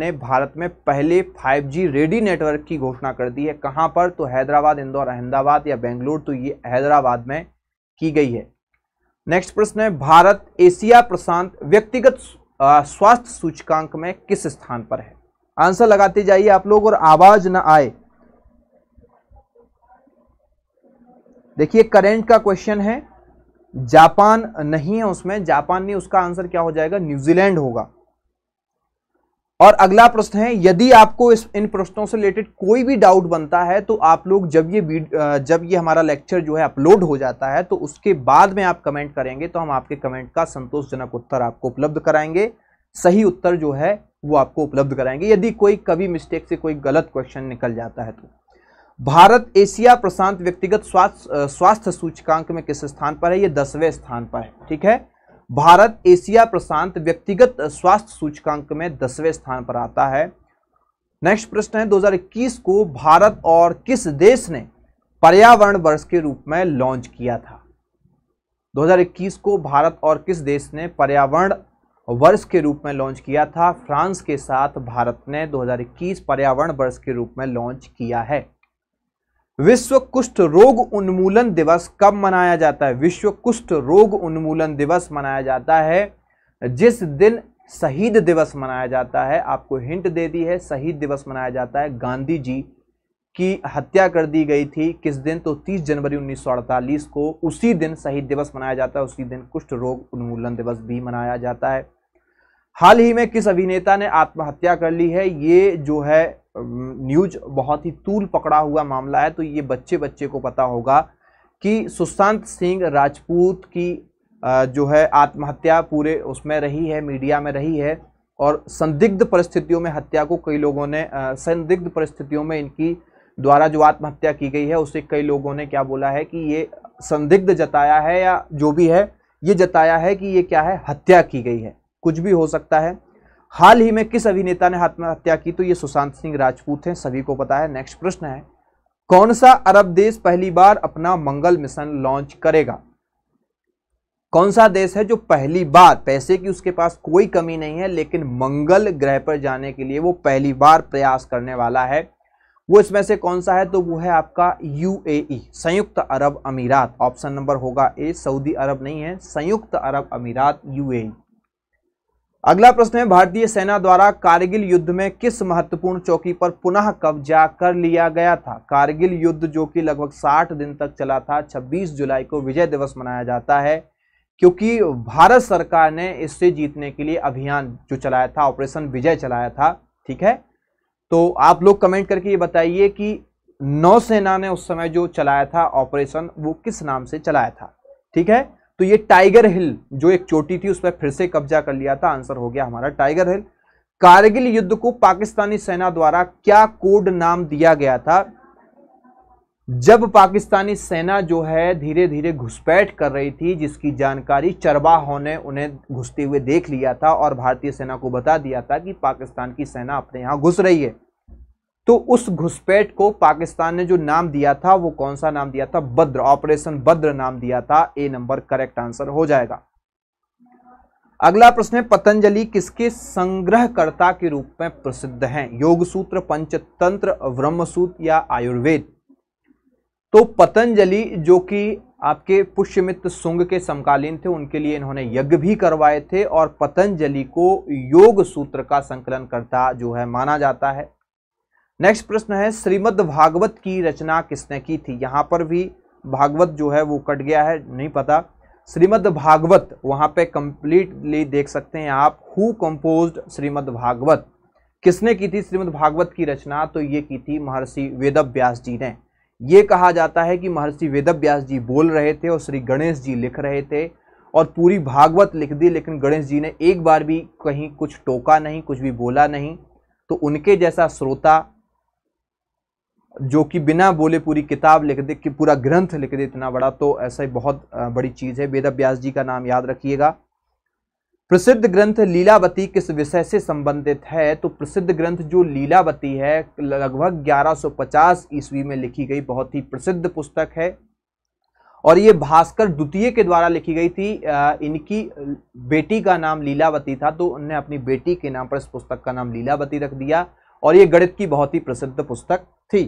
ने भारत में पहले 5G रेडी नेटवर्क की घोषणा कर दी है। कहां पर? तो हैदराबाद, इंदौर, अहमदाबाद या बेंगलुरु। तो ये हैदराबाद में की गई है। नेक्स्ट प्रश्न है, भारत एशिया प्रशांत व्यक्तिगत स्वास्थ्य सूचकांक में किस स्थान पर है? आंसर लगाते जाइए आप लोग और आवाज ना आए। देखिए करेंट का क्वेश्चन है, जापान नहीं है उसमें, जापान नहीं, उसका आंसर क्या हो जाएगा? न्यूजीलैंड होगा। और अगला प्रश्न है, यदि आपको इन प्रश्नों से रिलेटेड कोई भी डाउट बनता है तो आप लोग जब ये हमारा लेक्चर जो है अपलोड हो जाता है तो उसके बाद में आप कमेंट करेंगे तो हम आपके कमेंट का संतोषजनक उत्तर आपको उपलब्ध कराएंगे। सही उत्तर जो है वो आपको उपलब्ध कराएंगे यदि कोई कभी मिस्टेक से कोई गलत क्वेश्चन निकल जाता है। तो भारत एशिया प्रशांत व्यक्तिगत स्वास्थ्य सूचकांक में किस स्थान पर है? ये 10वें स्थान पर है। ठीक है, भारत एशिया प्रशांत व्यक्तिगत स्वास्थ्य सूचकांक में 10वें स्थान पर आता है। नेक्स्ट प्रश्न है, 2021 को भारत और किस देश ने पर्यावरण वर्ष के रूप में लॉन्च किया था? 2021 को भारत और किस देश ने पर्यावरण वर्ष के रूप में लॉन्च किया था? फ्रांस के साथ भारत ने 2021 पर्यावरण वर्ष के रूप में लॉन्च किया है। विश्व कुष्ठ रोग उन्मूलन दिवस कब मनाया जाता है? विश्व कुष्ठ रोग उन्मूलन दिवस मनाया जाता है जिस दिन शहीद दिवस मनाया जाता है। आपको हिंट दे दी है, शहीद दिवस मनाया जाता है। गांधी जी की हत्या कर दी गई थी किस दिन? तो 30 जनवरी 1948 को, उसी दिन शहीद दिवस मनाया जाता है, उसी दिन कुष्ठ रोग उन्मूलन दिवस भी मनाया जाता है। हाल ही में किस अभिनेता ने आत्महत्या कर ली है? ये जो है न्यूज बहुत ही तूल पकड़ा हुआ मामला है, तो ये बच्चे बच्चे को पता होगा कि सुशांत सिंह राजपूत की जो है आत्महत्या पूरे उसमें रही है, मीडिया में रही है, और संदिग्ध परिस्थितियों में हत्या को कई लोगों ने, संदिग्ध परिस्थितियों में इनकी द्वारा जो आत्महत्या की गई है उसे कई लोगों ने क्या बोला है कि ये संदिग्ध जताया है, या जो भी है ये जताया है कि ये क्या है, हत्या की गई है, कुछ भी हो सकता है। हाल ही में किस अभिनेता ने आत्महत्या की? तो ये सुशांत सिंह राजपूत हैं, सभी को पता है। नेक्स्ट प्रश्न है, कौन सा अरब देश पहली बार अपना मंगल मिशन लॉन्च करेगा? कौन सा देश है जो पहली बार, पैसे की उसके पास कोई कमी नहीं है लेकिन मंगल ग्रह पर जाने के लिए वो पहली बार प्रयास करने वाला है, वो इसमें से कौन सा है? तो वो है आपका UAE, संयुक्त अरब अमीरात। ऑप्शन नंबर होगा ए। सऊदी अरब नहीं है, संयुक्त अरब अमीरात, UAE। अगला प्रश्न है, भारतीय सेना द्वारा कारगिल युद्ध में किस महत्वपूर्ण चौकी पर पुनः कब्जा कर लिया गया था? कारगिल युद्ध जो कि लगभग 60 दिन तक चला था, 26 जुलाई को विजय दिवस मनाया जाता है, क्योंकि भारत सरकार ने इससे जीतने के लिए अभियान जो चलाया था, ऑपरेशन विजय चलाया था। ठीक है, तो आप लोग कमेंट करके ये बताइए कि नौसेना ने उस समय जो चलाया था ऑपरेशन, वो किस नाम से चलाया था। ठीक है, तो ये टाइगर हिल जो एक चोटी थी उस पर फिर से कब्जा कर लिया था। आंसर हो गया हमारा टाइगर हिल। कारगिल युद्ध को पाकिस्तानी सेना द्वारा क्या कोड नाम दिया गया था? जब पाकिस्तानी सेना जो है धीरे धीरे घुसपैठ कर रही थी, जिसकी जानकारी चरवाहों ने उन्हें घुसते हुए देख लिया था और भारतीय सेना को बता दिया था कि पाकिस्तान की सेना अपने यहाँ घुस रही है, तो उस घुसपैठ को पाकिस्तान ने जो नाम दिया था वो कौन सा नाम दिया था? बद्र, ऑपरेशन बद्र नाम दिया था। ए नंबर करेक्ट आंसर हो जाएगा। अगला प्रश्न है, पतंजलि किसके संग्रहकर्ता के रूप में प्रसिद्ध हैं? योग सूत्र, पंचतंत्र, ब्रह्मसूत्र या आयुर्वेद? तो पतंजलि जो कि आपके पुष्यमित्र शुंग के समकालीन थे, उनके लिए इन्होंने यज्ञ भी करवाए थे और पतंजलि को योग सूत्र का संकलनकर्ता जो है माना जाता है। नेक्स्ट प्रश्न है, श्रीमद् भागवत की रचना किसने की थी? यहाँ पर भी भागवत जो है वो कट गया है, नहीं पता। श्रीमद् भागवत वहाँ पे कंप्लीटली देख सकते हैं आप, हु कंपोज्ड श्रीमद् भागवत, किसने की थी श्रीमद् भागवत की रचना? तो ये की थी महर्षि वेदव्यास जी ने। ये कहा जाता है कि महर्षि वेदव्यास जी बोल रहे थे और श्री गणेश जी लिख रहे थे, और पूरी भागवत लिख दी लेकिन गणेश जी ने एक बार भी कहीं कुछ टोका नहीं, कुछ भी बोला नहीं, तो उनके जैसा श्रोता जो कि बिना बोले पूरी किताब लिख दे, कि पूरा ग्रंथ लिख दे इतना बड़ा, तो ऐसा ही बहुत बड़ी चीज़ है। वेदव्यास जी का नाम याद रखिएगा। प्रसिद्ध ग्रंथ लीलावती किस विषय से संबंधित है? तो प्रसिद्ध ग्रंथ जो लीलावती है लगभग 1150 ईस्वी में लिखी गई बहुत ही प्रसिद्ध पुस्तक है और ये भास्कर द्वितीय के द्वारा लिखी गई थी। इनकी बेटी का नाम लीलावती था तो उन्होंने अपनी बेटी के नाम पर इस पुस्तक का नाम लीलावती रख दिया और ये गणित की बहुत ही प्रसिद्ध पुस्तक थी।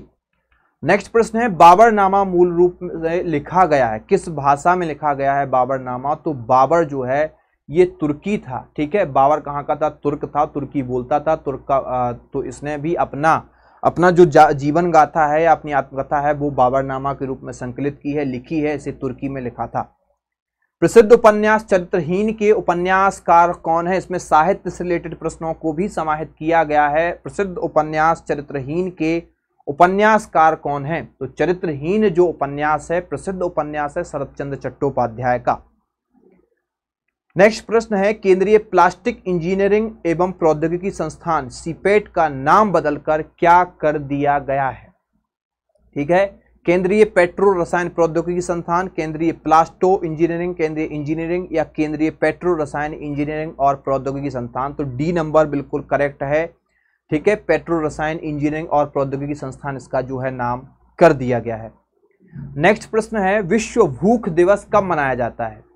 नेक्स्ट प्रश्न है, बाबरनामा मूल रूप में लिखा गया है, किस भाषा में लिखा गया है बाबरनामा? तो बाबर जो है ये तुर्की था, ठीक है। बाबर कहाँ का था? तुर्क था, तुर्की बोलता था, तुर्क का। तो इसने भी अपना जो जीवन गाथा है, अपनी आत्मकथा है, वो बाबरनामा के रूप में संकलित की है, लिखी है, इसे तुर्की में लिखा था। प्रसिद्ध उपन्यास चरित्रहीन के उपन्यासकार कौन है? इसमें साहित्य से रिलेटेड प्रश्नों को भी समाहित किया गया है। प्रसिद्ध उपन्यास चरित्रहीन के उपन्यासकार कौन है? तो चरित्रहीन जो उपन्यास है, प्रसिद्ध उपन्यास है शरदचंद्र चट्टोपाध्याय का। नेक्स्ट प्रश्न है, केंद्रीय प्लास्टिक इंजीनियरिंग एवं प्रौद्योगिकी संस्थान सीपेट का नाम बदलकर क्या कर दिया गया है? ठीक है, केंद्रीय पेट्रो रसायन प्रौद्योगिकी संस्थान, केंद्रीय प्लास्टो इंजीनियरिंग, केंद्रीय इंजीनियरिंग या केंद्रीय पेट्रो रसायन इंजीनियरिंग और प्रौद्योगिकी संस्थान। तो डी नंबर बिल्कुल करेक्ट है, ठीक है। पेट्रो रसायन इंजीनियरिंग और प्रौद्योगिकी संस्थान इसका जो है नाम कर दिया गया है। नेक्स्ट प्रश्न है, विश्व भूख दिवस कब मनाया जाता है?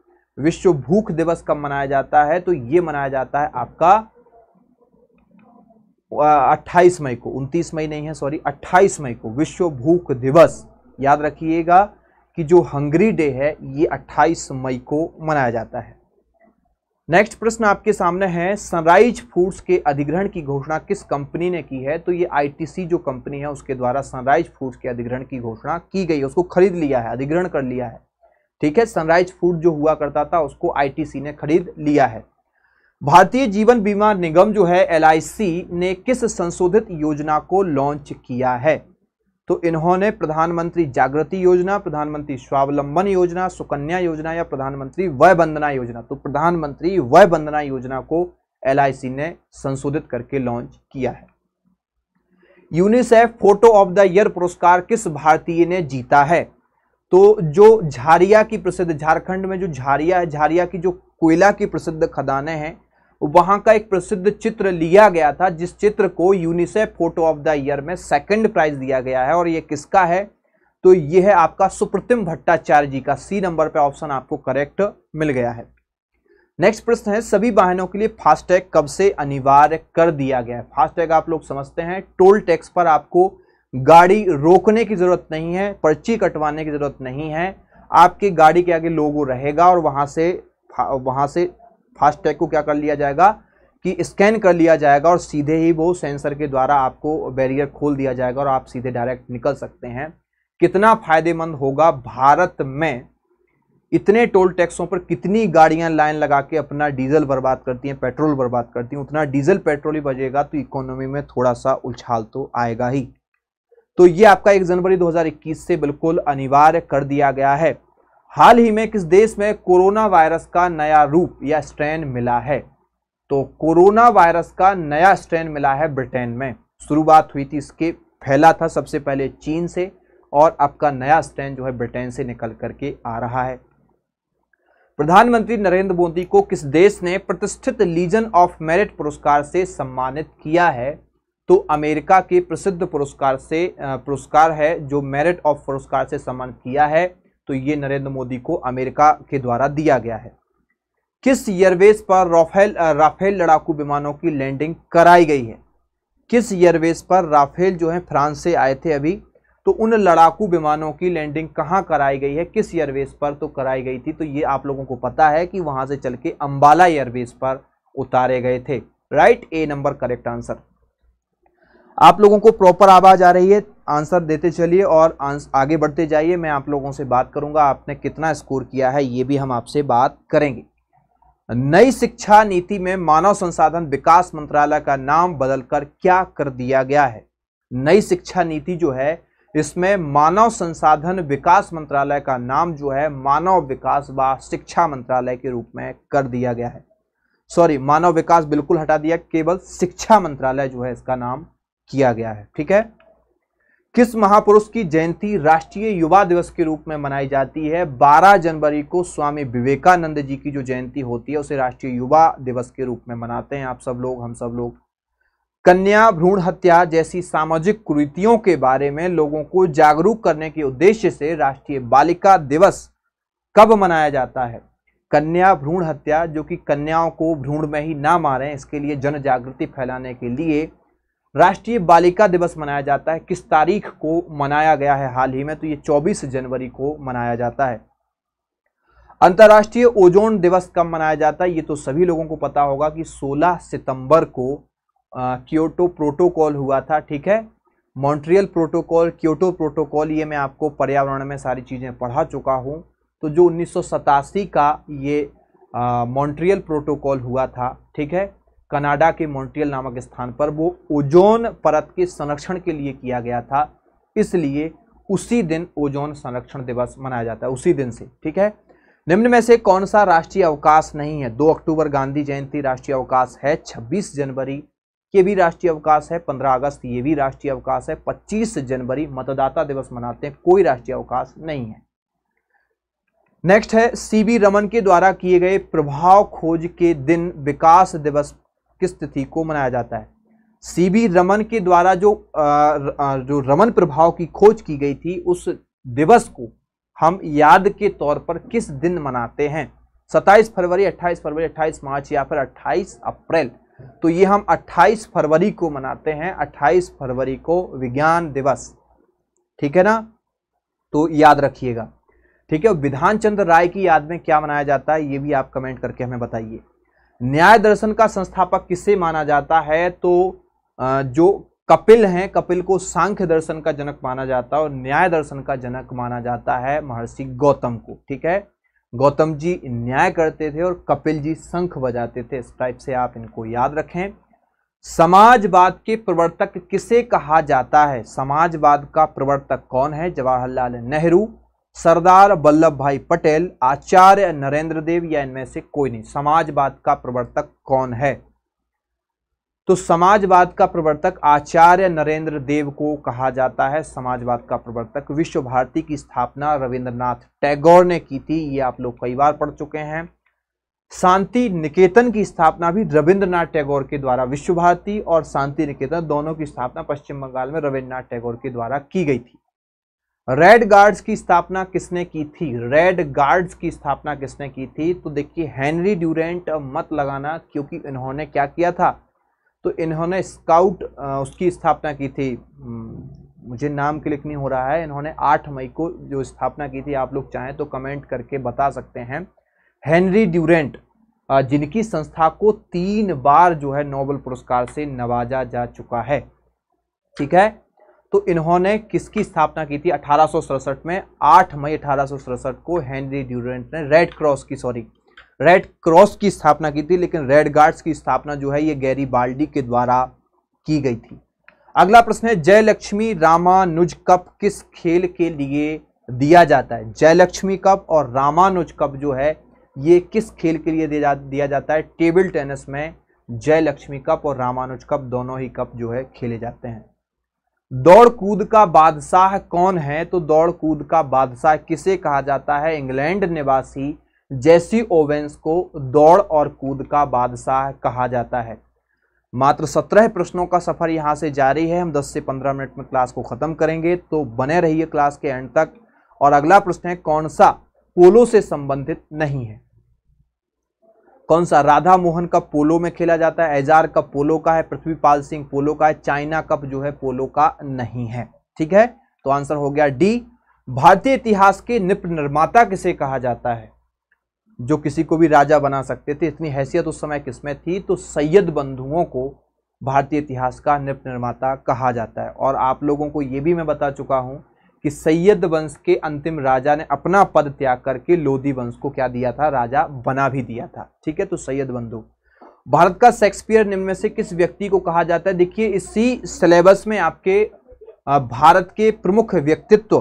विश्व भूख दिवस कब मनाया जाता है? तो ये मनाया जाता है आपका 28 मई को, 29 मई नहीं है सॉरी, 28 मई को विश्व भूख दिवस। याद रखिएगा कि जो हंगरी डे है ये 28 मई को मनाया जाता है। नेक्स्ट प्रश्न आपके सामने है, सनराइज फूड्स के अधिग्रहण की घोषणा किस कंपनी ने की है? तो ये आईटीसी जो कंपनी है उसके द्वारा सनराइज फूड्स के अधिग्रहण की घोषणा की गई है, उसको खरीद लिया है, अधिग्रहण कर लिया है, ठीक है। सनराइज फूड जो हुआ करता था उसको आईटीसी ने खरीद लिया है। भारतीय जीवन बीमा निगम जो है LIC ने किस संशोधित योजना को लॉन्च किया है? तो इन्होंने प्रधानमंत्री जागृति योजना, प्रधानमंत्री स्वावलंबन योजना, सुकन्या योजना या प्रधानमंत्री वय वंदना योजना। तो प्रधानमंत्री वय वंदना योजना को LIC ने संशोधित करके लॉन्च किया है। UNICEF photo of the year पुरस्कार किस भारतीय ने जीता है? तो जो झारिया की प्रसिद्ध, झारखंड में जो झारिया है, झारिया की जो कोयला की प्रसिद्ध खदानें हैं वहां का एक प्रसिद्ध चित्र लिया गया था जिस चित्र को UNICEF photo of the year में सेकंड प्राइज दिया गया है और ये किसका है? तो ये है आपका सुप्रतिम भट्टाचार्य जी का। सी नंबर पे ऑप्शन आपको करेक्ट मिल गया है। नेक्स्ट प्रश्न है, सभी वाहनों के लिए फास्टैग कब से अनिवार्य कर दिया गया है? फास्टैग आप लोग समझते हैं, टोल टैक्स पर आपको गाड़ी रोकने की जरूरत नहीं है, पर्ची कटवाने की जरूरत नहीं है, आपकी गाड़ी के आगे लोगो रहेगा और वहां से फास्टैग को क्या कर लिया जाएगा कि स्कैन कर लिया जाएगा और सीधे ही वो सेंसर के द्वारा आपको बैरियर खोल दिया जाएगा और आप सीधे डायरेक्ट निकल सकते हैं। कितना फायदेमंद होगा भारत में इतने टोल टैक्सों पर, कितनी गाड़ियां लाइन लगा के अपना डीजल बर्बाद करती हैं, पेट्रोल बर्बाद करती हैं, उतना डीजल पेट्रोल ही बचेगा तो इकोनॉमी में थोड़ा सा उछाल तो आएगा ही। तो ये आपका 1 जनवरी 2021 से बिल्कुल अनिवार्य कर दिया गया है। हाल ही में किस देश में कोरोना वायरस का नया रूप या स्ट्रेन मिला है? तो कोरोना वायरस का नया स्ट्रेन मिला है ब्रिटेन में। शुरुआत हुई थी इसके, फैला था सबसे पहले चीन से और आपका नया स्ट्रेन जो है ब्रिटेन से निकल करके आ रहा है। प्रधानमंत्री नरेंद्र मोदी को किस देश ने प्रतिष्ठित लीजन ऑफ मेरिट पुरस्कार से सम्मानित किया है? तो अमेरिका के प्रसिद्ध पुरस्कार है जो मेरिट ऑफ पुरस्कार से सम्मानित किया है, तो ये नरेंद्र मोदी को अमेरिका के द्वारा दिया गया है। किस एयरवेज पर राफेल लड़ाकू विमानों की लैंडिंग कराई गई है? किस एयरवेज पर राफेल जो है फ्रांस से आए थे अभी, तो उन लड़ाकू विमानों की लैंडिंग कहाँ कराई गई है, किस एयरवेज पर तो कराई गई थी? तो ये आप लोगों को पता है कि वहां से चल के अम्बाला एयरवेज पर उतारे गए थे। Right, A number correct answer. आप लोगों को प्रॉपर आवाज आ रही है, आंसर देते चलिए और आगे बढ़ते जाइए। मैं आप लोगों से बात करूंगा आपने कितना स्कोर किया है, ये भी हम आपसे बात करेंगे। नई शिक्षा नीति में मानव संसाधन विकास मंत्रालय का नाम बदलकर क्या कर दिया गया है? नई शिक्षा नीति जो है इसमें मानव संसाधन विकास मंत्रालय का नाम जो है मानव विकास व शिक्षा मंत्रालय के रूप में कर दिया गया है। सॉरी, मानव विकास बिल्कुल हटा दिया, केवल शिक्षा मंत्रालय जो है इसका नाम किया गया है, ठीक है। किस महापुरुष की जयंती राष्ट्रीय युवा दिवस के रूप में मनाई जाती है? 12 जनवरी को स्वामी विवेकानंद जी की जो जयंती होती है उसे राष्ट्रीय युवा दिवस के रूप में मनाते हैं आप सब लोग, हम सब लोग। कन्या भ्रूण हत्या जैसी सामाजिक कुरीतियों के बारे में लोगों को जागरूक करने के उद्देश्य से राष्ट्रीय बालिका दिवस कब मनाया जाता है? कन्या भ्रूण हत्या, जो कि कन्याओं को भ्रूण में ही ना मारें, इसके लिए जन जागृति फैलाने के लिए राष्ट्रीय बालिका दिवस मनाया जाता है। किस तारीख को मनाया गया है हाल ही में? तो ये 24 जनवरी को मनाया जाता है। अंतर्राष्ट्रीय ओजोन दिवस कब मनाया जाता है? ये तो सभी लोगों को पता होगा कि 16 सितंबर को क्योटो प्रोटोकॉल हुआ था, ठीक है, मॉन्ट्रियल प्रोटोकॉल, क्योटो प्रोटोकॉल, ये मैं आपको पर्यावरण में सारी चीज़ें पढ़ा चुका हूँ। तो जो 1987 का ये मॉन्ट्रियल प्रोटोकॉल हुआ था, ठीक है, कनाडा के मॉन्ट्रियल नामक स्थान पर, वो ओजोन परत के संरक्षण के लिए किया गया था, इसलिए उसी दिन ओजोन संरक्षण दिवस मनाया जाता है, उसी दिन से, ठीक है। निम्न में से कौन सा राष्ट्रीय अवकाश नहीं है? 2 अक्टूबर गांधी जयंती राष्ट्रीय अवकाश है, 26 जनवरी ये भी राष्ट्रीय अवकाश है, 15 अगस्त ये भी राष्ट्रीय अवकाश है, 25 जनवरी मतदाता दिवस मनाते हैं, कोई राष्ट्रीय अवकाश नहीं है। नेक्स्ट है सीवी रमन के द्वारा किए गए प्रभाव खोज के दिन विकास दिवस किस तिथि को मनाया जाता है? सीवी रमन के द्वारा जो रमन प्रभाव की खोज की गई थी उस दिवस को हम याद के तौर पर किस दिन मनाते हैं? 27 फरवरी, 28 फरवरी, 28 मार्च या फिर 28 अप्रैल। तो ये हम 28 फरवरी को मनाते हैं, 28 फरवरी को विज्ञान दिवस, ठीक है ना, तो याद रखिएगा, ठीक है। विधान चंद्र राय की याद में क्या मनाया जाता है? ये भी आप कमेंट करके हमें बताइए। न्याय दर्शन का संस्थापक किसे माना जाता है? तो जो कपिल हैं, कपिल को सांख्य दर्शन का जनक माना जाता है और न्याय दर्शन का जनक माना जाता है महर्षि गौतम को, ठीक है। गौतम जी न्याय करते थे और कपिल जी शंख बजाते थे, इस टाइप से आप इनको याद रखें। समाजवाद के प्रवर्तक किसे कहा जाता है? समाजवाद का प्रवर्तक कौन है? जवाहरलाल नेहरू, सरदार वल्लभ भाई पटेल, आचार्य नरेंद्र देव या इनमें से कोई नहीं। समाजवाद का प्रवर्तक कौन है? तो समाजवाद का प्रवर्तक आचार्य नरेंद्र देव को कहा जाता है समाजवाद का प्रवर्तक। विश्व भारती की स्थापना रविंद्रनाथ टैगोर ने की थी, ये आप लोग कई बार पढ़ चुके हैं। शांति निकेतन की स्थापना भी रविंद्रनाथ टैगोर के द्वारा, विश्व भारती और शांति निकेतन दोनों की स्थापना पश्चिम बंगाल में रविन्द्रनाथ टैगोर के द्वारा की गई थी। रेड गार्ड्स की स्थापना किसने की थी? रेड गार्ड्स की स्थापना किसने की थी? तो देखिए हेनरी ड्यूरेंट मत लगाना, क्योंकि इन्होंने क्या किया था, तो इन्होंने स्काउट उसकी स्थापना की थी, मुझे नाम क्लिक नहीं हो रहा है, इन्होंने 8 मई को जो स्थापना की थी, आप लोग चाहें तो कमेंट करके बता सकते हैं। हेनरी ड्यूरेंट, जिनकी संस्था को 3 बार जो है नोबेल पुरस्कार से नवाजा जा चुका है, ठीक है। तो इन्होंने किसकी स्थापना की थी? 1867 में 8 मई 1867 को हेनरी ड्यूरेंट ने रेड क्रॉस की स्थापना की थी, लेकिन रेड गार्ड्स की स्थापना जो है ये गैरीबाल्डी के द्वारा की गई थी। अगला प्रश्न है जयलक्ष्मी रामानुज कप किस खेल के लिए दिया जाता है? जयलक्ष्मी कप और रामानुज कप जो है ये किस खेल के लिए दिया जाता है? टेबल टेनिस में जयलक्ष्मी कप और रामानुज कप दोनों ही कप जो है खेले जाते हैं। दौड़ कूद का बादशाह कौन है? तो दौड़ कूद का बादशाह किसे कहा जाता है? इंग्लैंड निवासी जेसी ओवेंस को दौड़ और कूद का बादशाह कहा जाता है। मात्र 17 प्रश्नों का सफर यहां से जारी है, हम 10 से 15 मिनट में क्लास को खत्म करेंगे, तो बने रहिए क्लास के एंड तक। और अगला प्रश्न है कौन सा पोलो से संबंधित नहीं है? कौन सा? राधा मोहन कप पोलो में खेला जाता है, एजार कप पोलो का है, पृथ्वी पाल सिंह पोलो का है, चाइना कप जो है पोलो का नहीं है, ठीक है। तो आंसर हो गया डी। भारतीय इतिहास के निपुण निर्माता किसे कहा जाता है? जो किसी को भी राजा बना सकते थे, इतनी हैसियत उस समय किसमें थी? तो सैयद बंधुओं को भारतीय इतिहास का निपुण निर्माता कहा जाता है। और आप लोगों को ये भी मैं बता चुका हूँ कि सैयद वंश के अंतिम राजा ने अपना पद त्याग करके लोधी वंश को क्या दिया था? राजा बना भी दिया था, ठीक है। तो सैयद बंधु। भारत का शेक्सपियर निम्न में से किस व्यक्ति को कहा जाता है? देखिए इसी सिलेबस में आपके भारत के प्रमुख व्यक्तित्व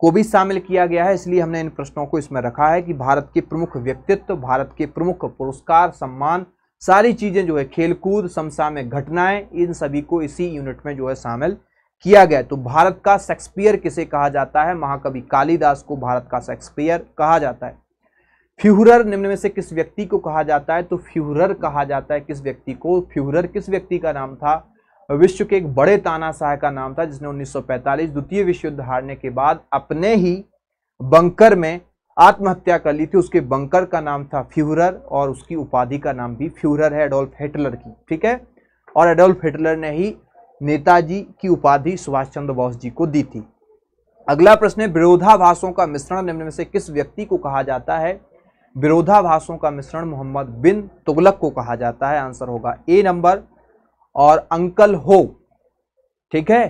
को भी शामिल किया गया है, इसलिए हमने इन प्रश्नों को इसमें रखा है कि भारत के प्रमुख व्यक्तित्व, भारत के प्रमुख पुरस्कार, सम्मान, सारी चीजें जो है, खेलकूद, समसामयिक घटनाएं, इन सभी को इसी यूनिट में जो है शामिल किया गया। तो भारत का शेक्सपियर किसे कहा जाता है? महाकवि कालीदास को भारत का शेक्सपियर कहा जाता है। फ्यूहरर निम्न में से किस व्यक्ति को कहा जाता है? तो फ्यूहरर कहा जाता है किस व्यक्ति को? फ्यूहरर किस व्यक्ति का नाम था? विश्व के एक बड़े तानाशाह का नाम था जिसने 1945 द्वितीय विश्व युद्ध हारने के बाद अपने ही बंकर में आत्महत्या कर ली थी। उसके बंकर का नाम था फ्यूहरर और उसकी उपाधि का नाम भी फ्यूहरर है, एडोल्फ हिटलर की। ठीक है, और एडोल्फ हिटलर ने ही नेताजी की उपाधि सुभाष चंद्र बोस जी को दी थी। अगला प्रश्न है, विरोधाभासों का मिश्रण निम्न में से किस व्यक्ति को कहा जाता है? विरोधाभासों का मिश्रण मोहम्मद बिन तुगलक को कहा जाता है। आंसर होगा ए नंबर। और अंकल हो, ठीक है,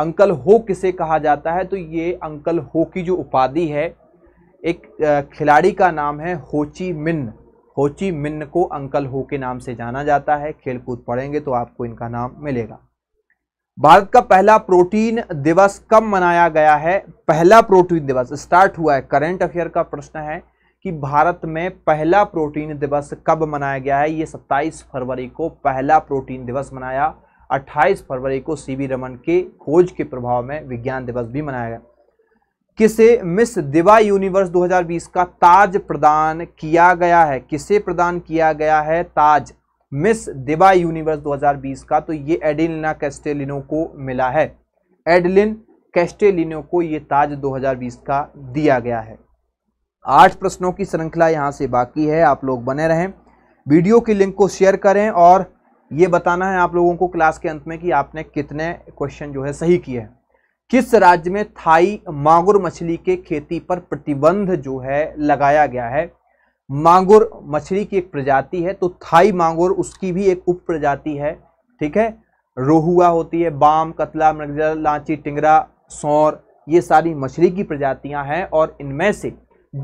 अंकल हो किसे कहा जाता है? तो ये अंकल हो की जो उपाधि है, एक खिलाड़ी का नाम है होची मिन। होची मिन को अंकल हो के नाम से जाना जाता है। खेलकूद पढ़ेंगे तो आपको इनका नाम मिलेगा। भारत का पहला प्रोटीन दिवस कब मनाया गया है? पहला प्रोटीन दिवस स्टार्ट हुआ है, करंट अफेयर का प्रश्न है कि भारत में पहला प्रोटीन दिवस कब मनाया गया है? ये 27 फरवरी को पहला प्रोटीन दिवस मनाया। 28 फरवरी को सीवी रमन के खोज के प्रभाव में विज्ञान दिवस भी मनाया गया। किसे मिस दिवा यूनिवर्स 2020 का ताज प्रदान किया गया है? किसे प्रदान किया गया है ताज मिस दिवा यूनिवर्स 2020 का? तो ये एडेलिना कैस्टेलिनो को मिला है। एडलिन कैस्टेलिनो को ये ताज 2020 का दिया गया है। 8 प्रश्नों की श्रृंखला यहाँ से बाकी है, आप लोग बने रहें। वीडियो की लिंक को शेयर करें और ये बताना है आप लोगों को क्लास के अंत में कि आपने कितने क्वेश्चन जो है सही किए हैं। किस राज्य में थाई मांगुर मछली के खेती पर प्रतिबंध जो है लगाया गया है? मांगुर मछली की एक प्रजाति है, तो थाई मांगुर उसकी भी एक उप प्रजाति है। ठीक है, रोहुआ होती है, बाम, कतला, मृगजल, लांची, टिंगरा, सौर, ये सारी मछली की प्रजातियां हैं। और इनमें से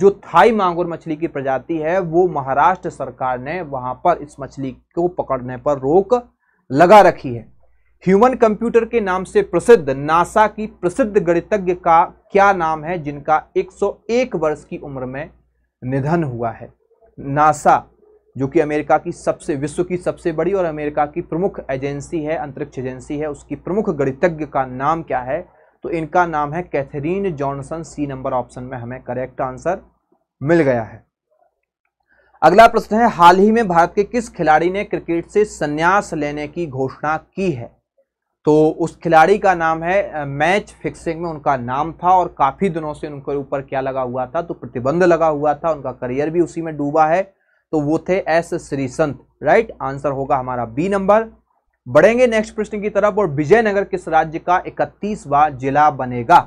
जो थाई मांगुर मछली की प्रजाति है वो महाराष्ट्र सरकार ने वहां पर इस मछली को पकड़ने पर रोक लगा रखी है। ह्यूमन कंप्यूटर के नाम से प्रसिद्ध नासा की प्रसिद्ध गणितज्ञ का क्या नाम है जिनका 101 वर्ष की उम्र में निधन हुआ है? नासा जो कि अमेरिका की सबसे, विश्व की सबसे बड़ी और अमेरिका की प्रमुख एजेंसी है, अंतरिक्ष एजेंसी है, उसकी प्रमुख गणितज्ञ का नाम क्या है? तो इनका नाम है Katherine Johnson. C number option में हमें करेक्ट आंसर मिल गया है। अगला प्रश्न है, हाल ही में भारत के किस खिलाड़ी ने क्रिकेट से संन्यास लेने की घोषणा की है? तो उस खिलाड़ी का नाम है, मैच फिक्सिंग में उनका नाम था और काफी दिनों से उनके ऊपर क्या लगा हुआ था? तो प्रतिबंध लगा हुआ था, उनका करियर भी उसी में डूबा है। तो वो थे एस श्रीसंत। राइट आंसर होगा हमारा बी नंबर। बढ़ेंगे नेक्स्ट प्रश्न की तरफ। और विजयनगर किस राज्य का 31वां जिला बनेगा?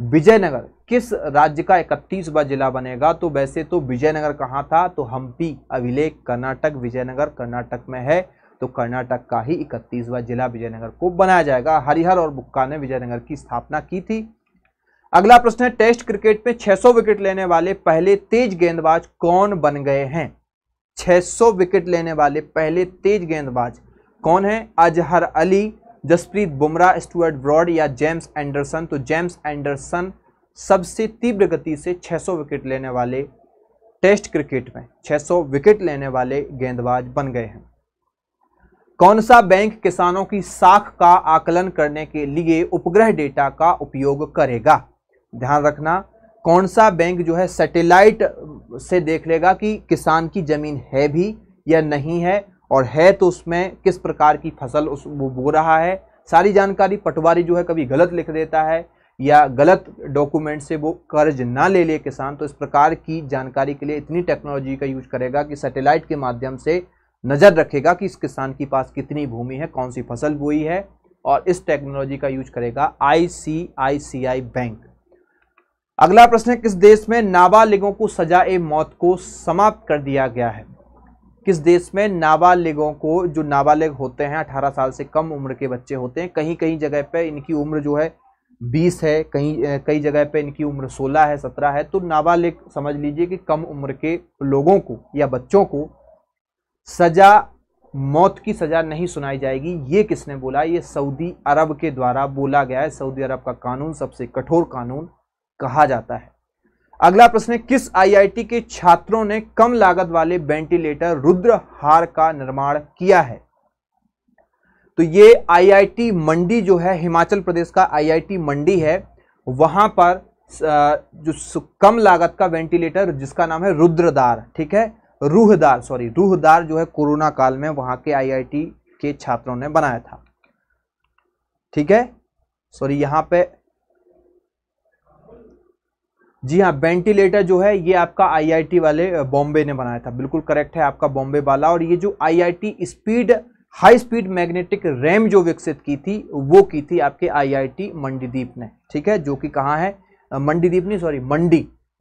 विजयनगर किस राज्य का 31वां जिला बनेगा? तो वैसे तो विजयनगर कहाँ था? तो हम्पी अभिलेख कर्नाटक, विजयनगर कर्नाटक में है, तो कर्नाटक का ही 31वां जिला विजयनगर को बनाया जाएगा। हरिहर और बुक्का ने विजयनगर की स्थापना की थी। अगला प्रश्न है, टेस्ट क्रिकेट में 600 विकेट लेने वाले पहले तेज गेंदबाज कौन बन गए हैं? 600 विकेट लेने वाले पहले तेज गेंदबाज कौन है? अजहर अली, जसप्रीत बुमराह, स्टुअर्ट ब्रॉड या जेम्स एंडरसन? तो जेम्स एंडरसन सबसे तीव्र गति से 600 विकेट लेने वाले, टेस्ट क्रिकेट में 600 विकेट लेने वाले गेंदबाज बन गए हैं। कौन सा बैंक किसानों की साख का आकलन करने के लिए उपग्रह डेटा का उपयोग करेगा? ध्यान रखना, कौन सा बैंक जो है सैटेलाइट से देख लेगा कि किसान की जमीन है भी या नहीं है, और है तो उसमें किस प्रकार की फसल उस वो बो रहा है। सारी जानकारी पटवारी जो है कभी गलत लिख देता है या गलत डॉक्यूमेंट से वो कर्ज ना ले ले किसान, तो इस प्रकार की जानकारी के लिए इतनी टेक्नोलॉजी का यूज करेगा कि सैटेलाइट के माध्यम से नज़र रखेगा कि इस किसान के पास कितनी भूमि है, कौन सी फसल बोई है, और इस टेक्नोलॉजी का यूज करेगा ICICI बैंक। अगला प्रश्न है, किस देश में नाबालिगों को सजा-ए- मौत को समाप्त कर दिया गया है? किस देश में नाबालिगों को, जो नाबालिग होते हैं 18 साल से कम उम्र के बच्चे होते हैं, कहीं कहीं जगह पे इनकी उम्र जो है 20 है, कहीं कई जगह पे इनकी उम्र 16 है, 17 है, तो नाबालिग समझ लीजिए कि कम उम्र के लोगों को या बच्चों को सजा, मौत की सज़ा नहीं सुनाई जाएगी। ये किसने बोला? ये सऊदी अरब के द्वारा बोला गया है। सऊदी अरब का कानून सबसे कठोर कानून कहा जाता है। अगला प्रश्न है, किस IIT के छात्रों ने कम लागत वाले वेंटिलेटर रुद्रहार का निर्माण किया है? तो ये आईआईटी मंडी जो है, हिमाचल प्रदेश का आईआईटी मंडी है, वहाँ पर जो कम लागत का वेंटिलेटर जिसका नाम है रुद्रदार, ठीक है, रूहदार जो है कोरोना काल में वहाँ के आईआईटी के छात्रों ने बनाया था, ठीक है। यहाँ पे जी हाँ, वेंटिलेटर जो है ये आपका आईआईटी वाले बॉम्बे ने बनाया था, बिल्कुल करेक्ट है आपका बॉम्बे वाला। और ये जो IIT speed high speed magnetic RAM जो विकसित की थी वो की थी आपके आईआईटी मंडीदीप ने, ठीक है, जो कि कहाँ है, मंडीदीप नहीं सॉरी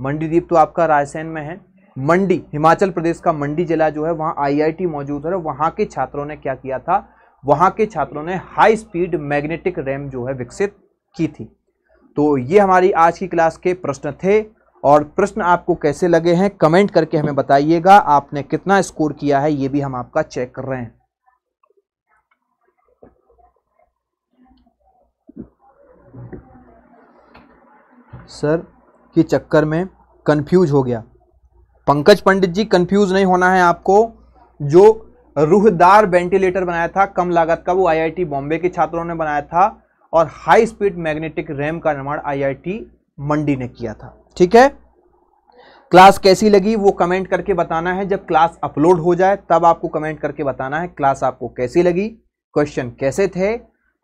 मंडीदीप तो आपका रायसेन में है, मंडी हिमाचल प्रदेश का मंडी जिला जो है वहाँ आईआईटी मौजूद है। वहाँ के छात्रों ने क्या किया था, वहाँ के छात्रों ने हाई स्पीड मैग्नेटिक रैम जो है विकसित की थी। तो ये हमारी आज की क्लास के प्रश्न थे, और प्रश्न आपको कैसे लगे हैं कमेंट करके हमें बताइएगा। आपने कितना स्कोर किया है ये भी हम आपका चेक कर रहे हैं। सर के चक्कर में कंफ्यूज हो गया, पंकज पंडित जी कंफ्यूज नहीं होना है आपको। जो रूहदार वेंटिलेटर बनाया था कम लागत का वो आईआईटी बॉम्बे के छात्रों ने बनाया था, और हाई स्पीड मैग्नेटिक रैम का निर्माण आईआईटी मंडी ने किया था, ठीक है। क्लास कैसी लगी वो कमेंट करके बताना है, जब क्लास अपलोड हो जाए तब आपको कमेंट करके बताना है क्लास आपको कैसी लगी, क्वेश्चन कैसे थे।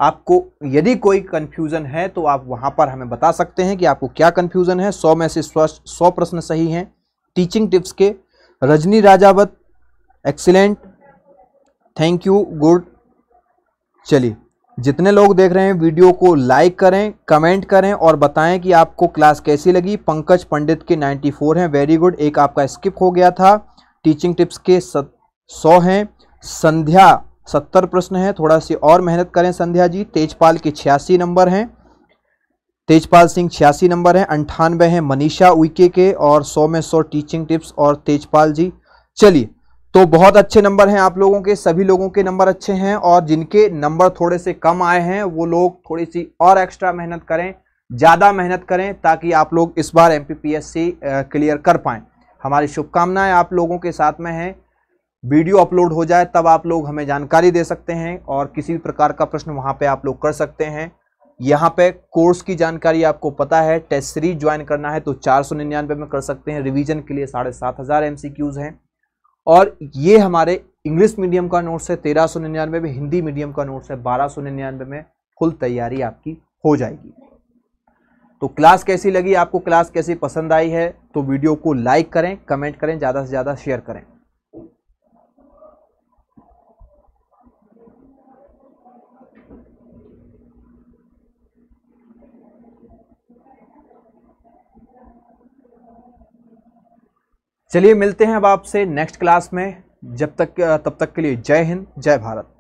आपको यदि कोई कन्फ्यूज़न है तो आप वहां पर हमें बता सकते हैं कि आपको क्या कन्फ्यूज़न है। 100 में से 100 प्रश्न सही हैं। टीचिंग टिप्स के Rajni Rajawat excellent, thank you, good. चलिए, जितने लोग देख रहे हैं वीडियो को लाइक करें, कमेंट करें और बताएं कि आपको क्लास कैसी लगी। पंकज पंडित के 94 हैं, वेरी गुड। एक आपका स्किप हो गया था। टीचिंग टिप्स के 100 हैं। संध्या 70 प्रश्न हैं, थोड़ा सी और मेहनत करें संध्या जी। तेजपाल के 86 नंबर हैं, तेजपाल सिंह 86 नंबर हैं। 98 हैं मनीषा उइके के, और 100 में 100 टीचिंग टिप्स और तेजपाल जी। चलिए, तो बहुत अच्छे नंबर हैं आप लोगों के, सभी लोगों के नंबर अच्छे हैं, और जिनके नंबर थोड़े से कम आए हैं वो लोग थोड़ी सी और एक्स्ट्रा मेहनत करें, ज़्यादा मेहनत करें, ताकि आप लोग इस बार MPPSC क्लियर कर पाएँ। हमारी शुभकामनाएँ आप लोगों के साथ में हैं। वीडियो अपलोड हो जाए तब आप लोग हमें जानकारी दे सकते हैं, और किसी भी प्रकार का प्रश्न वहाँ पे आप लोग कर सकते हैं। यहाँ पे कोर्स की जानकारी आपको पता है, टेस्ट सीरीज ज्वाइन करना है तो 499 में कर सकते हैं। रिवीजन के लिए 7500 MCQs हैं, और ये हमारे इंग्लिश मीडियम का नोट्स है 1399 में, हिंदी मीडियम का नोट्स है 1299 में। फुल तैयारी आपकी हो जाएगी। तो क्लास कैसी लगी, आपको क्लास कैसी पसंद आई है, तो वीडियो को लाइक करें, कमेंट करें, ज़्यादा से ज़्यादा शेयर करें। चलिए मिलते हैं अब आपसे नेक्स्ट क्लास में, तब तक के लिए जय हिंद, जय भारत।